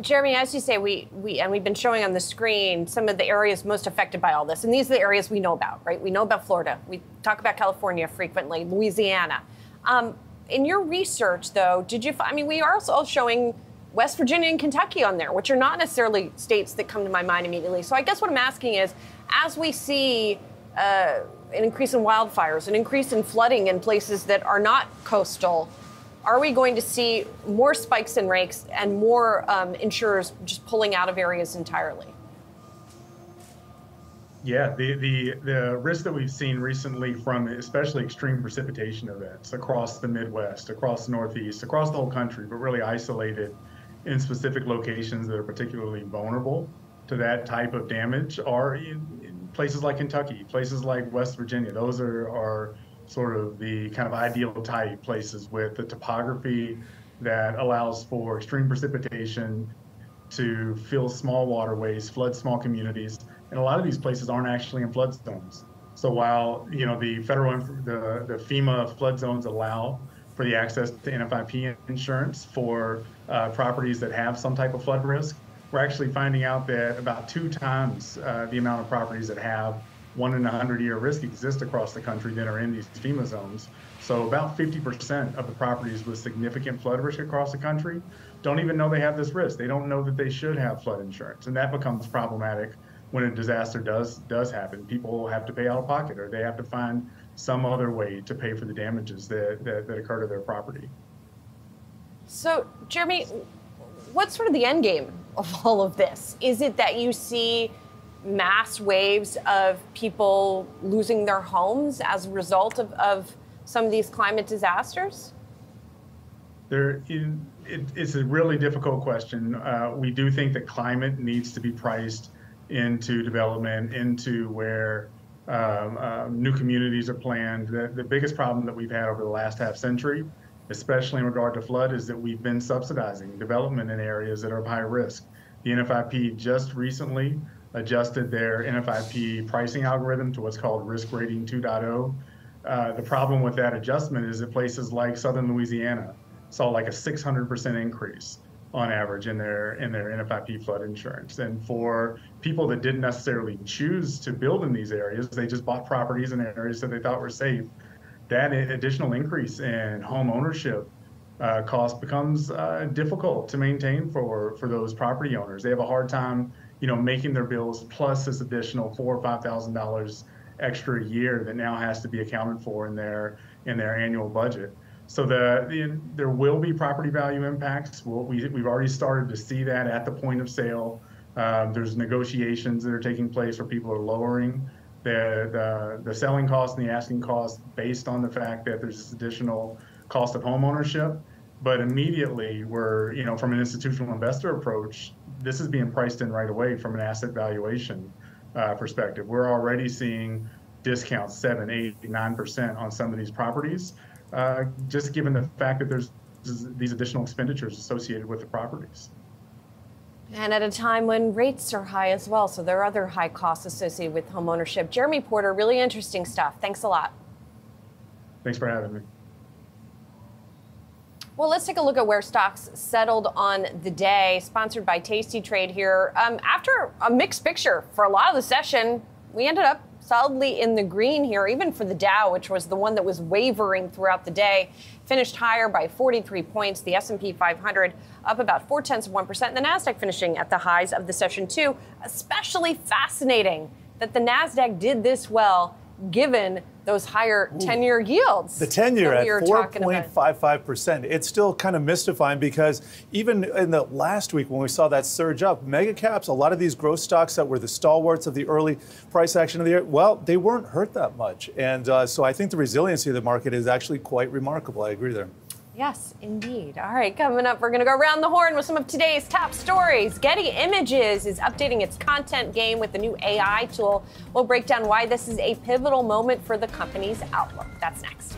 Jeremy, as you say, we've been showing on the screen some of the areas most affected by all this, and these are the areas we know about, right? We know about Florida. We talk about California frequently, Louisiana. In your research, though, we are also showing West Virginia and Kentucky on there, which are not necessarily states that come to my mind immediately. So I guess what I'm asking is, as we see an increase in wildfires, an increase in flooding in places that are not coastal, are we going to see more spikes and rakes and more insurers just pulling out of areas entirely? Yeah, the risk that we've seen recently from especially extreme precipitation events across the Midwest, across the Northeast, across the whole country, but really isolated in specific locations that are particularly vulnerable to that type of damage, are in places like Kentucky, places like West Virginia. Those are sort of the kind of ideal type places with the topography that allows for extreme precipitation to fill small waterways, flood small communities. And a lot of these places aren't actually in flood zones. So while, you know, the FEMA flood zones allow for the access to NFIP insurance for properties that have some type of flood risk, we're actually finding out that about 2 times the amount of properties that have 1 in 100 year risk exists across the country that are in these FEMA zones. So about 50% of the properties with significant flood risk across the country don't even know they have this risk. They don't know that they should have flood insurance. And that becomes problematic when a disaster does happen. People have to pay out of pocket, or they have to find some other way to pay for the damages that occur to their property. So, Jeremy, what's sort of the end game of all of this? Is it that you see mass waves of people losing their homes as a result of some of these climate disasters? It's a really difficult question. We do think that climate needs to be priced into development, into where new communities are planned. The biggest problem that we've had over the last half century, especially in regard to flood, is that we've been subsidizing development in areas that are of high risk. The NFIP just recently adjusted their NFIP pricing algorithm to what's called risk rating 2.0. The problem with that adjustment is that places like Southern Louisiana saw like a 600% increase on average in their NFIP flood insurance. And for people that didn't necessarily choose to build in these areas, they just bought properties in areas that they thought were safe, that additional increase in home ownership cost becomes difficult to maintain for those property owners. They have a hard time, you know, making their bills plus this additional $4,000 or $5,000 extra a year that now has to be accounted for in their annual budget. So there will be property value impacts. We've already started to see that at the point of sale. There's negotiations that are taking place where people are lowering the selling cost and the asking cost based on the fact that there's this additional cost of home ownership. But immediately from an institutional investor approach, this is being priced in right away from an asset valuation perspective. We're already seeing discounts 7%, 8%, 9% on some of these properties, just given the fact that there's these additional expenditures associated with the properties. And at a time when rates are high as well, so there are other high costs associated with homeownership. Jeremy Porter, really interesting stuff. Thanks a lot. Thanks for having me. Well, let's take a look at where stocks settled on the day, sponsored by Tasty Trade here. After a mixed picture for a lot of the session, we ended up solidly in the green here, even for the Dow, which was the one that was wavering throughout the day, finished higher by 43 points. The S&P 500 up about 0.4%. The Nasdaq finishing at the highs of the session too. Especially fascinating that the Nasdaq did this well, given those higher 10-year yields. The 10-year at 4.55%. It's still kind of mystifying because even in the last week when we saw that surge up, mega caps, a lot of these growth stocks that were the stalwarts of the early price action of the year, well, they weren't hurt that much. And so I think the resiliency of the market is actually quite remarkable. I agree there. Yes, indeed. All right, coming up, we're going to go around the horn with some of today's top stories. Getty Images is updating its content game with the new AI tool. We'll break down why this is a pivotal moment for the company's outlook. That's next.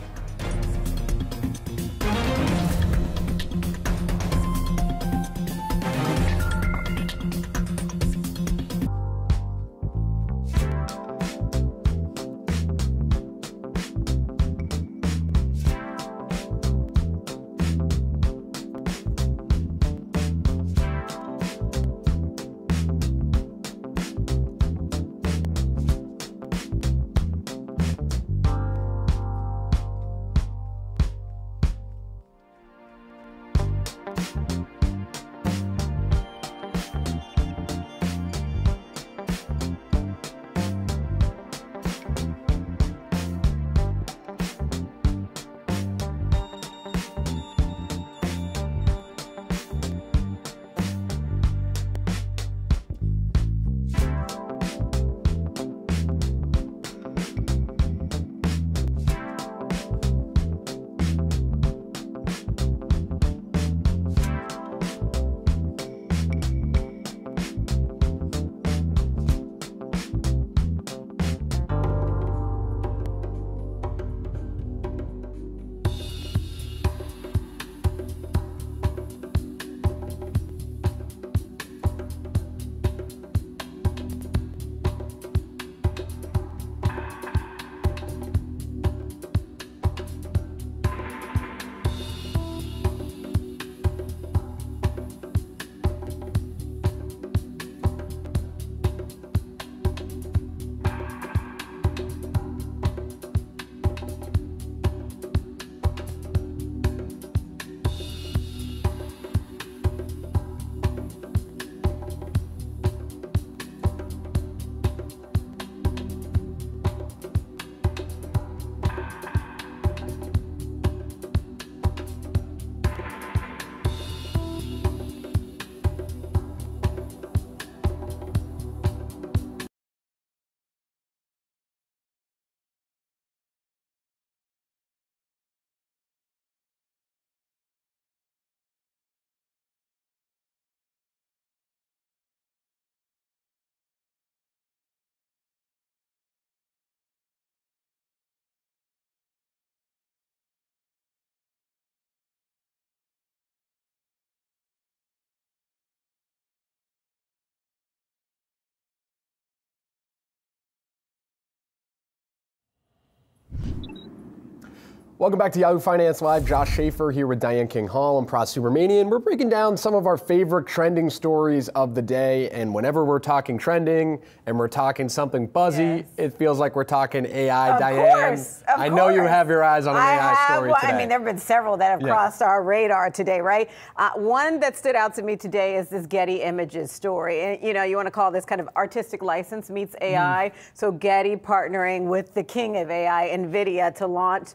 Welcome back to Yahoo Finance Live. Josh Schaefer here with Diane King-Hall and Pras Subramanian. We're breaking down some of our favorite trending stories of the day. And whenever we're talking trending and we're talking something buzzy, it feels like we're talking AI. Of Diane, course, of I know course. You have your eyes on an AI story today. I mean, there have been several that have crossed our radar today, right? One that stood out to me today is this Getty Images story. And, you know, you want to call this kind of artistic license meets AI. So Getty partnering with the king of AI, Nvidia, to launch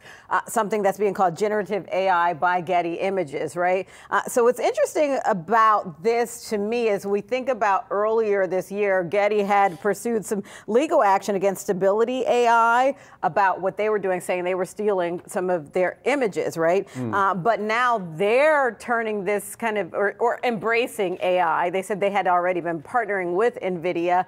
something that's being called generative AI by Getty Images, right? So what's interesting about this to me is we think about earlier this year, Getty had pursued some legal action against Stability AI about what they were doing, saying they were stealing some of their images, right? But now they're turning this kind of, or embracing AI. They said they had already been partnering with NVIDIA,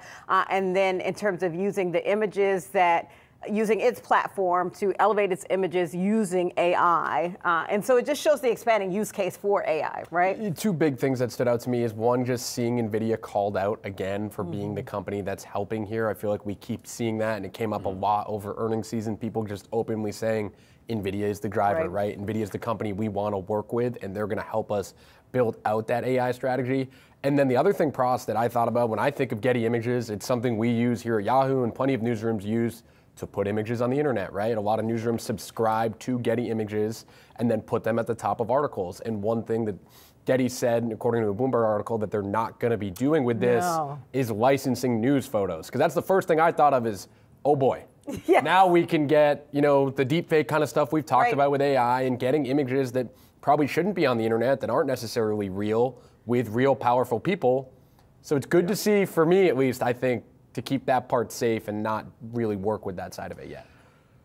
and then in terms of using the images that using its platform to elevate its images using AI. And so it just shows the expanding use case for AI, right? Two big things that stood out to me is one, just seeing NVIDIA called out again for being the company that's helping here. I feel like we keep seeing that, and it came up a lot over earnings season, people just openly saying, NVIDIA is the driver, right? NVIDIA is the company we want to work with, and they're going to help us build out that AI strategy. And then the other thing, Pras, that I thought about when I think of Getty Images, it's something we use here at Yahoo and plenty of newsrooms use to put images on the internet, right? A lot of newsrooms subscribe to Getty Images and then put them at the top of articles. And one thing that Getty said, according to a Bloomberg article, that they're not gonna be doing with this is licensing news photos. Because that's the first thing I thought of is, oh boy, now we can get, you know, the deepfake kind of stuff we've talked about with AI and getting images that probably shouldn't be on the internet, that aren't necessarily real, with real powerful people. So it's good to see, for me at least, I think, to keep that part safe and not really work with that side of it yet.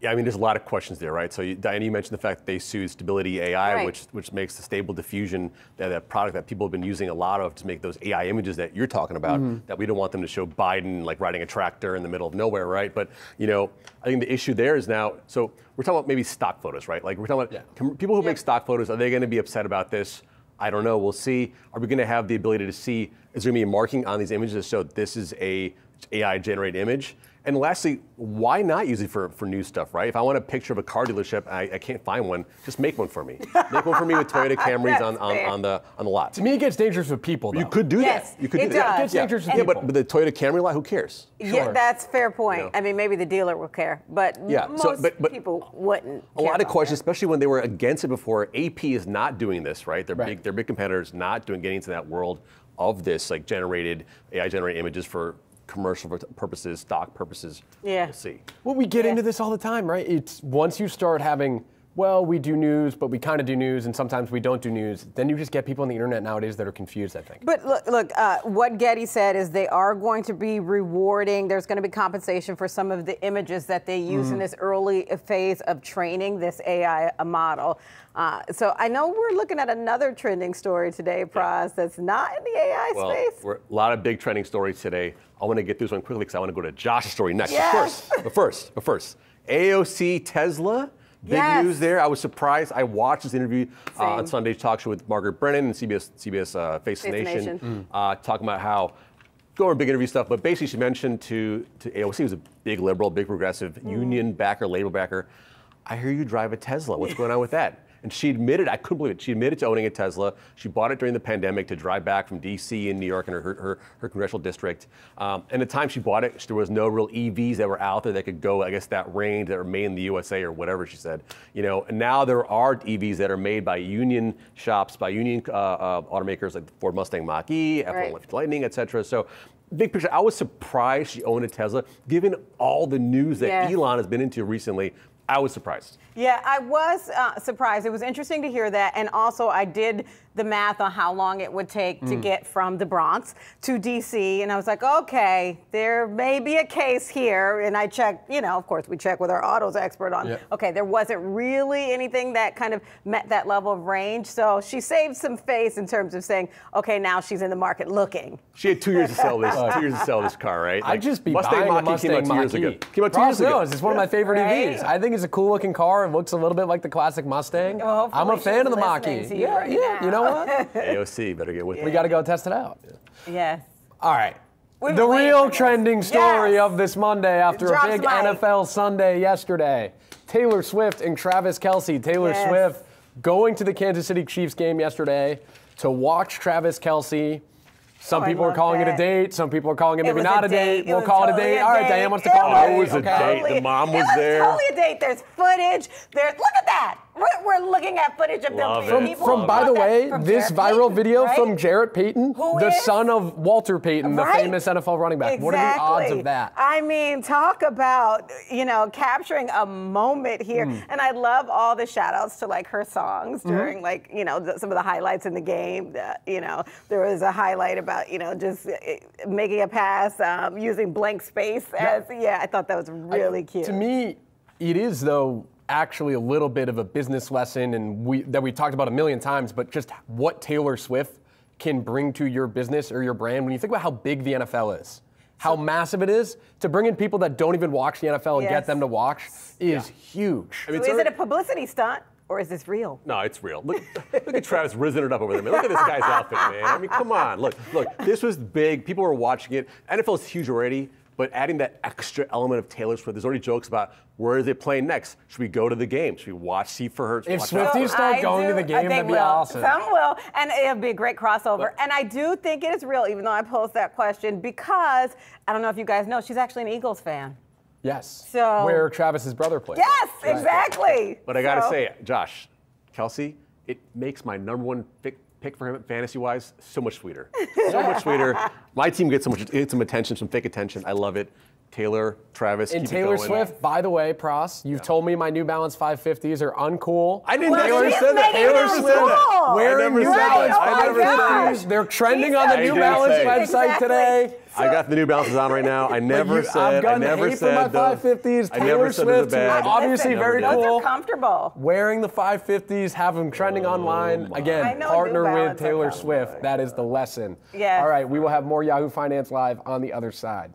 Yeah, I mean, there's a lot of questions there, right? So, Diane, you mentioned the fact that they sued Stability AI, right, which makes the Stable Diffusion, that product that people have been using a lot of to make those AI images that you're talking about, that we don't want them to show Biden like riding a tractor in the middle of nowhere, right? But, you know, I think the issue there is now, so we're talking about maybe stock photos, right? Like we're talking about people who make stock photos, are they going to be upset about this? I don't know, we'll see. Are we going to have the ability to see, is there going to be marking on these images to show this is a AI-generated image? And lastly, why not use it for new stuff, right? If I want a picture of a car dealership, I can't find one, just make one for me. Make one for me with Toyota Camrys on the lot. To me, it gets dangerous with people, though. You could do that. You could do that. It gets dangerous with people. But the Toyota Camry lot, who cares? Sure. Yeah, that's fair point. You know? I mean, maybe the dealer will care, but most people wouldn't. A lot of questions, especially when they were against it before. AP is not doing this, right? Their big competitors not getting into that world of this, like AI-generated images for commercial purposes, stock purposes. Yeah. We'll see. Well, we get into this all the time, right? It's once you start having, well, we do news, but we kind of do news, and sometimes we don't do news. Then you just get people on the internet nowadays that are confused, I think. But look, what Getty said is they are going to be rewarding. There's going to be compensation for some of the images that they use in this early phase of training this AI model. So I know we're looking at another trending story today, Praz, that's not in the AI space. A lot of big trending stories today. I want to get through this one quickly because I want to go to Josh's story next. Yes. But first, AOC Tesla, big news there. I was surprised. I watched this interview on Sunday's talk show with Margaret Brennan and CBS Face the Nation. Talking about how, going big interview stuff, but basically she mentioned to AOC, who's a big liberal, big progressive, union backer, labor backer, I hear you drive a Tesla. What's going on with that? And she admitted, I couldn't believe it, she admitted to owning a Tesla. She bought it during the pandemic to drive back from D.C. and New York and her congressional district. And the time she bought it, there was no real EVs that were out there that could go, I guess, that range that were made in the USA or whatever, she said. You know, and now there are EVs that are made by union shops, by union automakers like Ford Mustang Mach-E, F-150 Lightning, et cetera. So, big picture, I was surprised she owned a Tesla, given all the news that Elon has been into recently. I was surprised. Yeah, I was surprised. It was interesting to hear that. And also, I did the math on how long it would take to get from the Bronx to D.C. And I was like, okay, there may be a case here. And I checked, you know, of course, we check with our autos expert on, okay, there wasn't really anything that kind of met that level of range. So she saved some face in terms of saying, okay, now she's in the market looking. She had 2 years to sell this, 2 years to sell this car, right? Like, I'd just be buying a Mustang Mach-E. Came out 2 years ago. It's one of my favorite EVs. I think it's a cool-looking car. It looks a little bit like the classic Mustang. Well, I'm a fan of the Mach-E. You know what? AOC, better get with it. We got to go test it out. Yes. All right. The real trending story of this Monday after a big NFL Sunday yesterday. Taylor Swift and Travis Kelce. Taylor Swift going to the Kansas City Chiefs game yesterday to watch Travis Kelce. Some people are calling it a date. Some people are calling it maybe not a date. We'll call it a date. All right, Diane wants to call it a date. It was a date. The mom was there. It was totally a date. There's footage. Look at that. We're looking at footage of them. From, by the way, this viral video from Jarrett Payton, the son of Walter Payton, the famous NFL running back. What are the odds of that? I mean, talk about, you know, capturing a moment here. And I love all the shout outs to like her songs during like, you know, some of the highlights in the game. You know, there was a highlight about, you know, just making a pass, using blank space. I thought that was really cute. To me, it is, though, actually a little bit of a business lesson, and we talked about a million times, but just what Taylor Swift can bring to your business or your brand. When you think about how big the NFL is, how massive it is, to bring in people that don't even watch the NFL and get them to watch is huge. I mean, so is it a publicity stunt? Or is this real? No, it's real. Look at Travis rizzing it up over there, man. Look at this guy's outfit, man. I mean, come on. Look, this was big. People were watching it. NFL's huge already, but adding that extra element of Taylor Swift, there's already jokes about where is it playing next? Should we go to the game? Should we see for her? If Swifties start going to the game, that'd be awesome. Some will, and it would be a great crossover. And I do think it is real, even though I posed that question, because I don't know if you guys know, she's actually an Eagles fan. Yes. So where Travis's brother plays. Yes, exactly. But I gotta say, Josh, Kelce, it makes my number one pick for him fantasy-wise so much sweeter. My team gets some attention, some fake attention. I love it. Taylor, Travis, and Taylor Swift, by the way, Pross, you've told me my New Balance 550s are uncool. I didn't understand that. Taylor Swift wearing New Balance 550s. They're trending on the New Balance website today. So, I got the New Balances on right now. I never said my 550s. I never said they're bad. Obviously, very cool. Those are comfortable. Wearing the 550s, have them trending online. Again, partner with Taylor Swift. That is the lesson. All right, we will have more Yahoo Finance Live on the other side.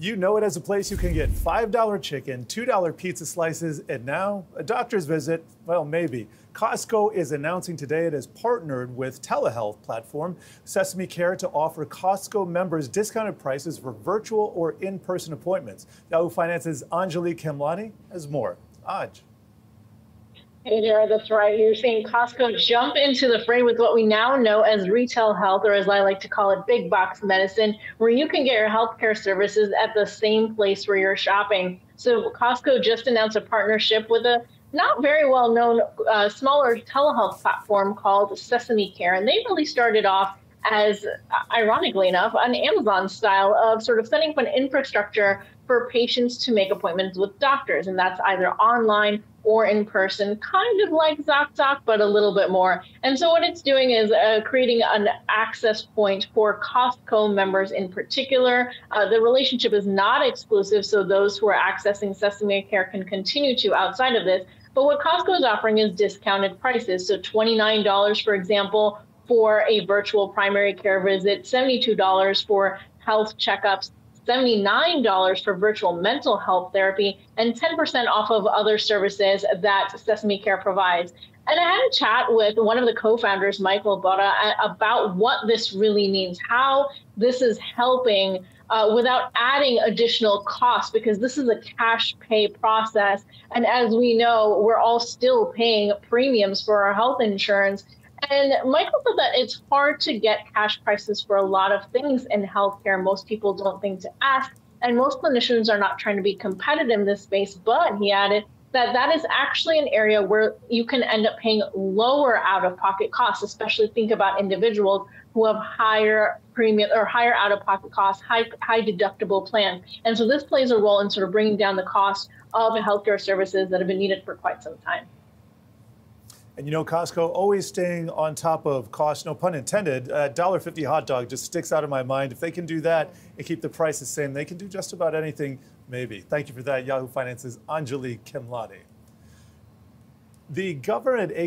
You know it as a place you can get $5 chicken, $2 pizza slices, and now a doctor's visit, well, maybe. Costco is announcing today it has partnered with telehealth platform Sesame Care to offer Costco members discounted prices for virtual or in-person appointments. Yahoo Finance's Anjali Khemlani has more. Anj. Hey there, that's right. You're seeing Costco jump into the fray with what we now know as retail health, or as I like to call it, big box medicine, where you can get your healthcare services at the same place where you're shopping. So Costco just announced a partnership with a not very well-known smaller telehealth platform called Sesame Care, and they really started off as, ironically enough, an Amazon style of sort of setting up an infrastructure for patients to make appointments with doctors, and that's either online or in person, kind of like ZocDoc, but a little bit more. And so what it's doing is creating an access point for Costco members in particular. The relationship is not exclusive, so those who are accessing Sesame Care can continue to outside of this. But what Costco is offering is discounted prices. So $29, for example, for a virtual primary care visit, $72 for health checkups, $79 for virtual mental health therapy, and 10% off of other services that Sesame Care provides. And I had a chat with one of the co-founders, Michael Borra, about what this really means, how this is helping without adding additional costs, because this is a cash pay process. And as we know, we're all still paying premiums for our health insurance. And Michael said that it's hard to get cash prices for a lot of things in healthcare. Most people don't think to ask, and most clinicians are not trying to be competitive in this space. But he added that that is actually an area where you can end up paying lower out-of-pocket costs, especially think about individuals who have higher premium or higher out-of-pocket costs, high deductible plan. And so this plays a role in sort of bringing down the cost of healthcare services that have been needed for quite some time. And you know, Costco always staying on top of cost, no pun intended. $1.50 hot dog just sticks out of my mind. If they can do that and keep the price the same, they can do just about anything, maybe. Thank you for that, Yahoo Finance's Anjali Khemlani. A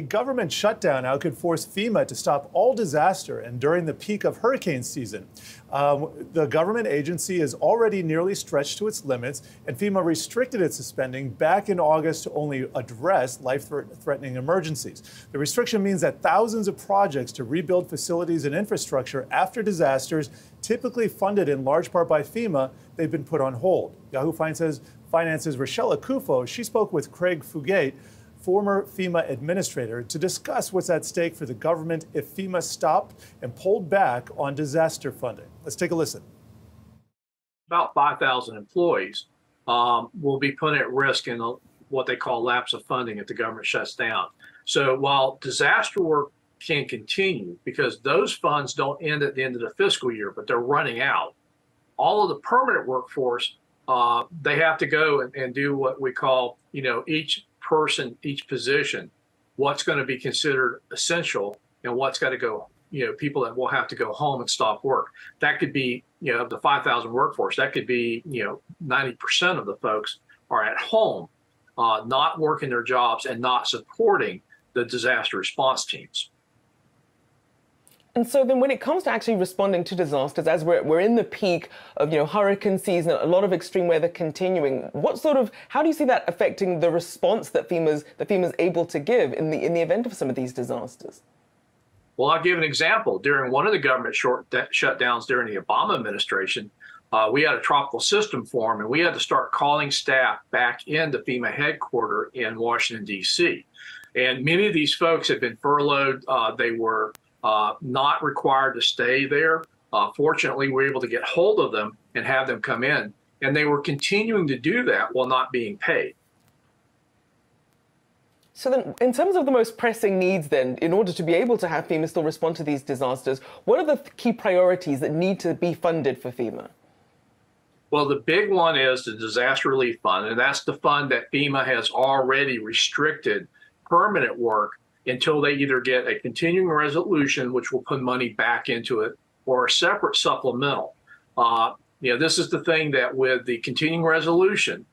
government shutdown now could force FEMA to stop all disaster and during the peak of hurricane season. The government agency is already nearly stretched to its limits, and FEMA restricted its spending back in August to only address life-threatening emergencies. The restriction means that thousands of projects to rebuild facilities and infrastructure after disasters, typically funded in large part by FEMA, they've been put on hold. Yahoo Finance's Rochelle Akufo, she spoke with Craig Fugate, former FEMA administrator, to discuss what's at stake for the government if FEMA stopped and pulled back on disaster funding. Let's take a listen. About 5,000 employees will be put at risk in what they call lapse of funding if the government shuts down. So while disaster work can continue, because those funds don't end at the end of the fiscal year, but they're running out, all of the permanent workforce, they have to go and do what we call, you know, each position, what's going to be considered essential and what's got to go, you know, people that will have to go home and stop work. That could be, you know, of the 5,000 workforce, that could be, you know, 90% of the folks are at home, not working their jobs and not supporting the disaster response teams. And so then when it comes to actually responding to disasters, as we're in the peak of, you know, hurricane season, a lot of extreme weather continuing, what sort of, how do you see that affecting the response that FEMA's able to give in the event of some of these disasters? Well, I'll give an example. During one of the government shutdowns during the Obama administration, we had a tropical system form, and we had to start calling staff back into FEMA headquarters in Washington, D.C. And many of these folks had been furloughed. They were not required to stay there. Fortunately, we were able to get hold of them and have them come in. And they were continuing to do that while not being paid. So then, in terms of the most pressing needs then, in order to be able to have FEMA still respond to these disasters, what are the key priorities that need to be funded for FEMA? Well, the big one is the Disaster Relief Fund, and that's the fund that FEMA has already restricted permanent work until they either get a continuing resolution, which will put money back into it, or a separate supplemental. You know, this is the thing that with the continuing resolution,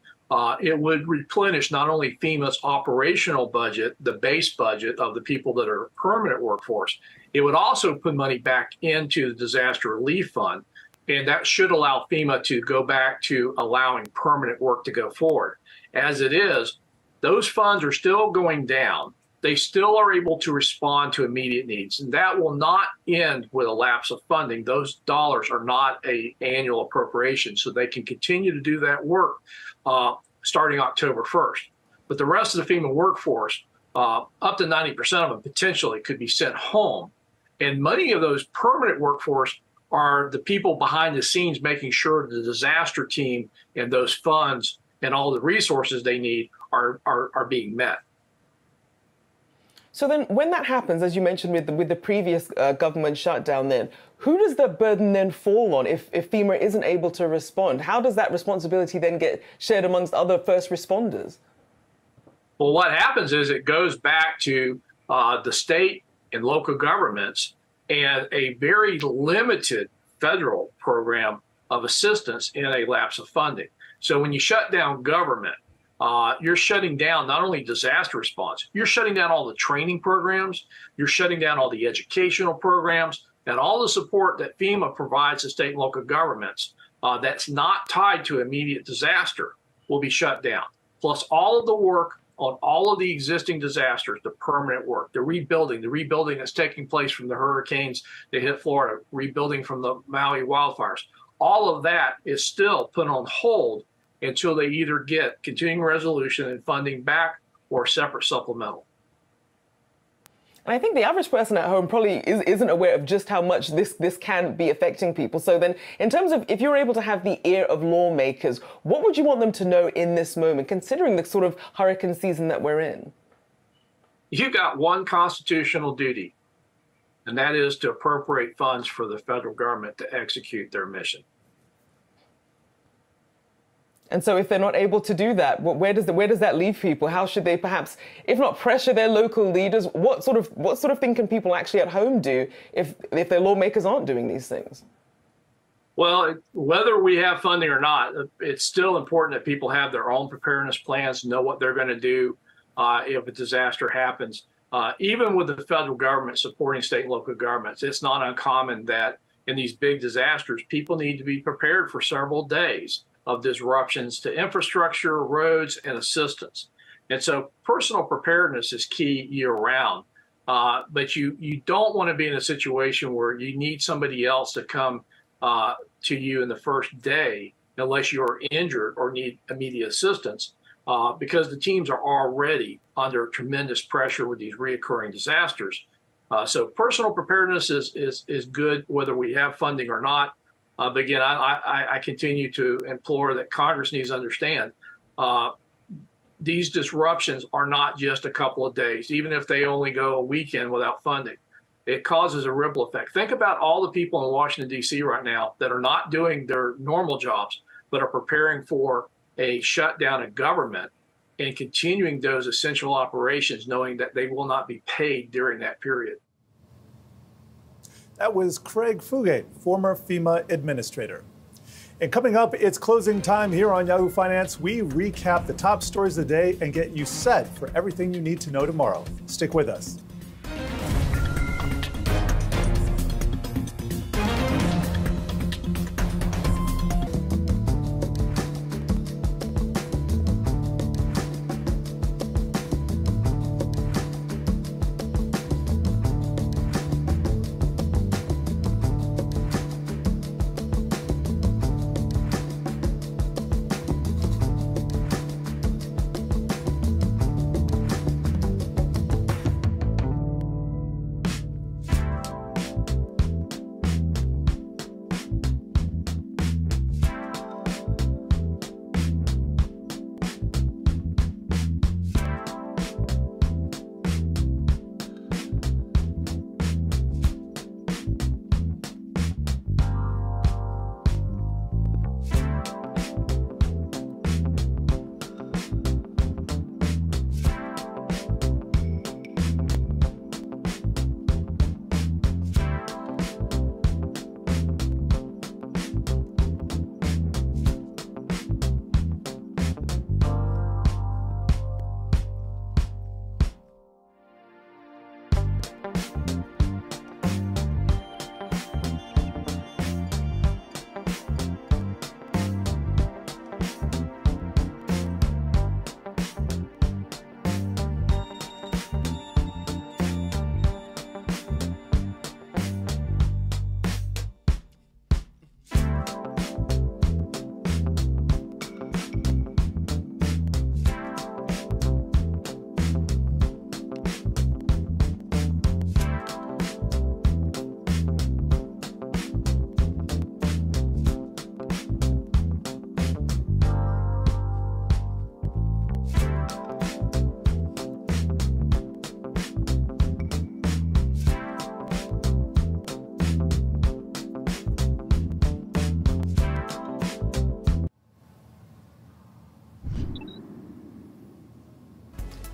it would replenish not only FEMA's operational budget, the base budget of the people that are permanent workforce, it would also put money back into the Disaster Relief Fund. And that should allow FEMA to go back to allowing permanent work to go forward. As it is, those funds are still going down. They still are able to respond to immediate needs, and that will not end with a lapse of funding. Those dollars are not an annual appropriation, so they can continue to do that work starting October 1st. But the rest of the FEMA workforce, up to 90% of them potentially, could be sent home. And many of those permanent workforce are the people behind the scenes making sure the disaster team and those funds and all the resources they need are being met. So then when that happens, as you mentioned with the previous government shutdown then, who does the burden then fall on if FEMA isn't able to respond? How does that responsibility then get shared amongst other first responders? Well, what happens is it goes back to the state and local governments and a very limited federal program of assistance in a lapse of funding. So when you shut down government, you're shutting down not only disaster response, you're shutting down all the training programs, you're shutting down all the educational programs, and all the support that FEMA provides to state and local governments that's not tied to immediate disaster will be shut down. Plus all of the work on all of the existing disasters, the permanent work, the rebuilding that's taking place from the hurricanes that hit Florida, rebuilding from the Maui wildfires, all of that is still put on hold until they either get continuing resolution and funding back or separate supplemental. And I think the average person at home probably isn't aware of just how much this can be affecting people. So then in terms of if you're able to have the ear of lawmakers, what would you want them to know in this moment, considering the sort of hurricane season that we're in? You've got one constitutional duty, and that is to appropriate funds for the federal government to execute their mission. And so if they're not able to do that, where does that leave people? How should they perhaps, if not pressure their local leaders, what sort of thing can people actually at home do if their lawmakers aren't doing these things? Well, whether we have funding or not, it's still important that people have their own preparedness plans, know what they're going to do if a disaster happens. Even with the federal government supporting state and local governments, it's not uncommon that in these big disasters, people need to be prepared for several days of disruptions to infrastructure, roads, and assistance. And so personal preparedness is key year-round. But you don't want to be in a situation where you need somebody else to come to you in the first day unless you're injured or need immediate assistance, because the teams are already under tremendous pressure with these reoccurring disasters. So personal preparedness is good whether we have funding or not. But again, I continue to implore that Congress needs to understand these disruptions are not just a couple of days, even if they only go a weekend without funding. It causes a ripple effect. Think about all the people in Washington, D.C. right now that are not doing their normal jobs, but are preparing for a shutdown of government and continuing those essential operations, knowing that they will not be paid during that period. That was Craig Fugate, former FEMA administrator. And coming up, it's closing time here on Yahoo Finance. We recap the top stories of the day and get you set for everything you need to know tomorrow. Stick with us.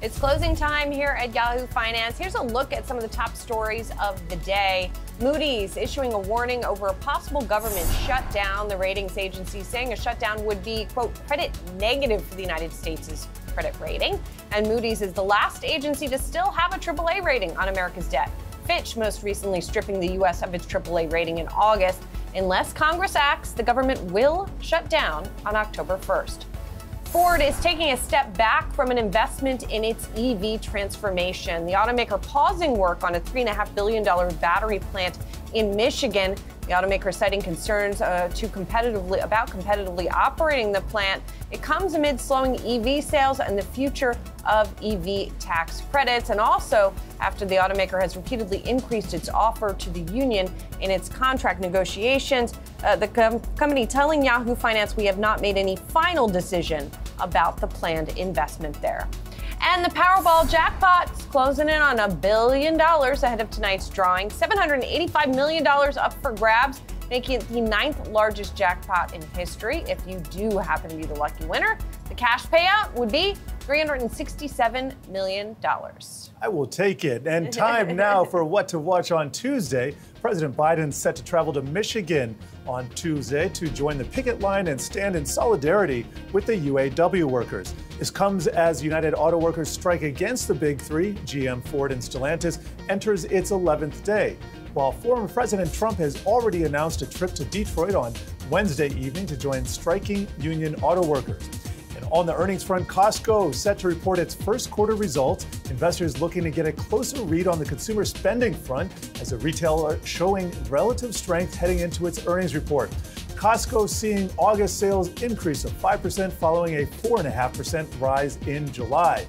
It's closing time here at Yahoo Finance. Here's a look at some of the top stories of the day. Moody's issuing a warning over a possible government shutdown. The ratings agency saying a shutdown would be, quote, credit negative for the United States' credit rating. And Moody's is the last agency to still have a AAA rating on America's debt. Fitch most recently stripping the U.S. of its AAA rating in August. Unless Congress acts, the government will shut down on October 1st. Ford is taking a step back from an investment in its EV transformation. The automaker pausing work on a $3.5 billion battery plant in Michigan The automaker citing concerns about competitively operating the plant. It comes amid slowing EV sales and the future of EV tax credits, and also after the automaker has repeatedly increased its offer to the union in its contract negotiations. The company telling Yahoo Finance, "We have not made any final decision about the planned investment there." And the Powerball jackpot's closing in on $1 billion ahead of tonight's drawing. $785 million up for grabs, making it the 9th largest jackpot in history. If you do happen to be the lucky winner, the cash payout would be $367 million. I will take it. And time now for what to watch on Tuesday. President Biden's set to travel to Michigan on Tuesday to join the picket line and stand in solidarity with the UAW workers. This comes as United Auto Workers' strike against the Big Three, GM, Ford, and Stellantis, enters its 11th day. While former President Trump has already announced a trip to Detroit on Wednesday evening to join striking union auto workers. And on the earnings front, Costco set to report its first quarter results. Investors looking to get a closer read on the consumer spending front as the retailer showing relative strength heading into its earnings report. Costco seeing August sales increase of 5% following a 4.5% rise in July.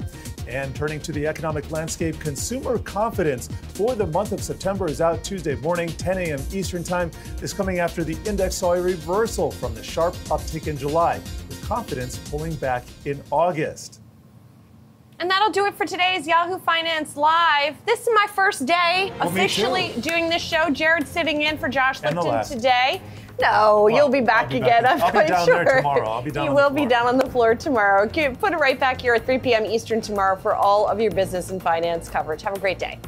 And turning to the economic landscape, consumer confidence for the month of September is out Tuesday morning, 10 a.m. Eastern Time. This coming after the index saw a reversal from the sharp uptick in July, with confidence pulling back in August. And that'll do it for today's Yahoo Finance Live. This is my first day officially doing this show. Jared's sitting in for Josh Lipton today. No, well, you'll be back again. I'm quite sure. I'll be down there tomorrow. You will be down on the floor tomorrow. Put it right back here at 3 p.m. Eastern tomorrow for all of your business and finance coverage. Have a great day.